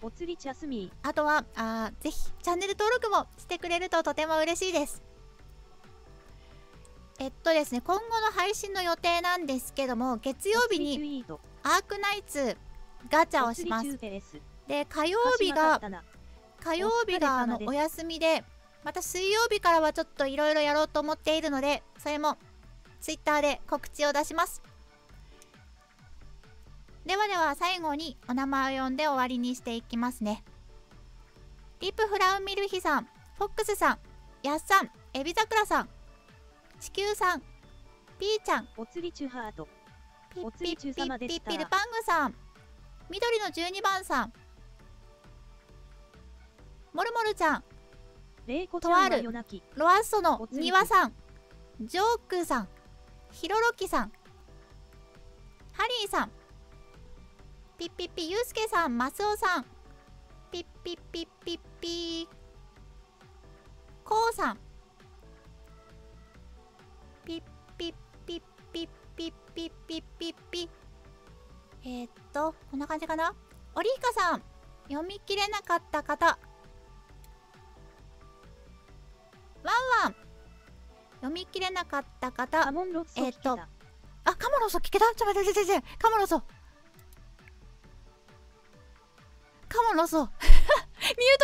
お釣りチャスミー、あとはあぜひチャンネル登録もしてくれるととても嬉しいです。えっとですね、今後の配信の予定なんですけども、月曜日にアークナイツガチャをします。で、火曜日が火曜日があのお休みで、また水曜日からはちょっといろいろやろうと思っているので、それもツイッターで告知を出します。ではでは最後にお名前を呼んで終わりにしていきますね。リップフラウミルヒさん、フォックスさん、ヤスさん、エビザクラさん、地球さん、ピーちゃん、おつりちゅハート、ピッピッピッピッピルパングさん、緑のじゅうにばんさん、モルモルちゃん、とあるロアッソの庭さん、ジョークさん、ヒロロキさん、ハリーさん、ピッピッピユースケさん、マスオさん、ピッピッピッピッピーコウさん、ピッピッピッピッピッピッピッピッピッえー、っとこんな感じかな。オリヒカさん、読み切れなかった方、ワンワン、読み切れなかった方、えー、っとあ、カモロソ聞けた。ちょっと待って、先生、カモロソカモロソミュート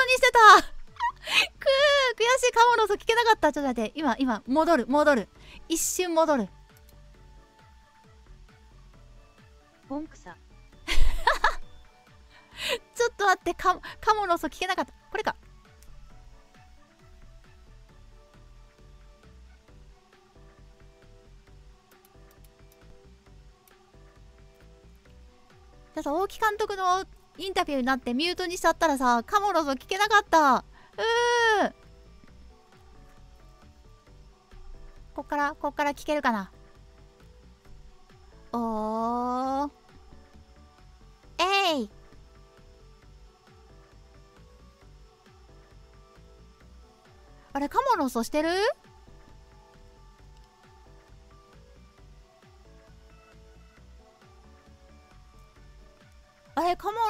にしてたくー、悔しい。カモロソ聞けなかった。ちょっと待って、今今戻る戻る一瞬戻る。ボンクサちょっと待って、カモの音聞けなかった。これか。だから大木監督のインタビューになってミュートにしちゃったらさ、カモの音聞けなかった。うー、ここから、ここから聞けるかな。おー、えい、あれ、カモの音してる？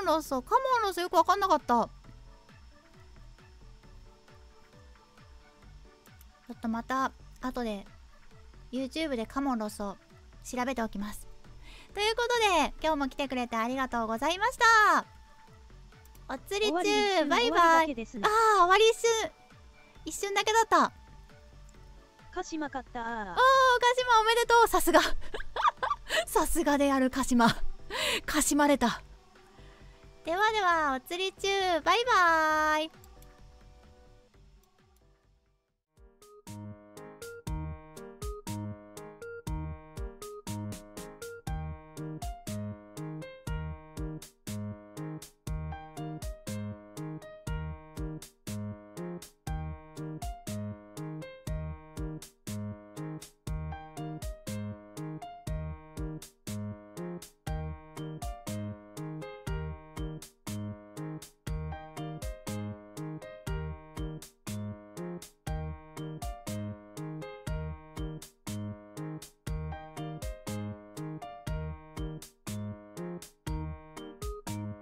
モンロッソ、カモンロッソよく分かんなかった。ちょっとまた後で YouTube でカモンロッソ調べておきます。ということで今日も来てくれてありがとうございました。お釣り中バイバイ。ああ終わり一瞬一瞬だけだった。鹿島勝った。おお鹿島おめでとう。さすがさすがである鹿島鹿島れた。ではではお釣り中バイバーイ。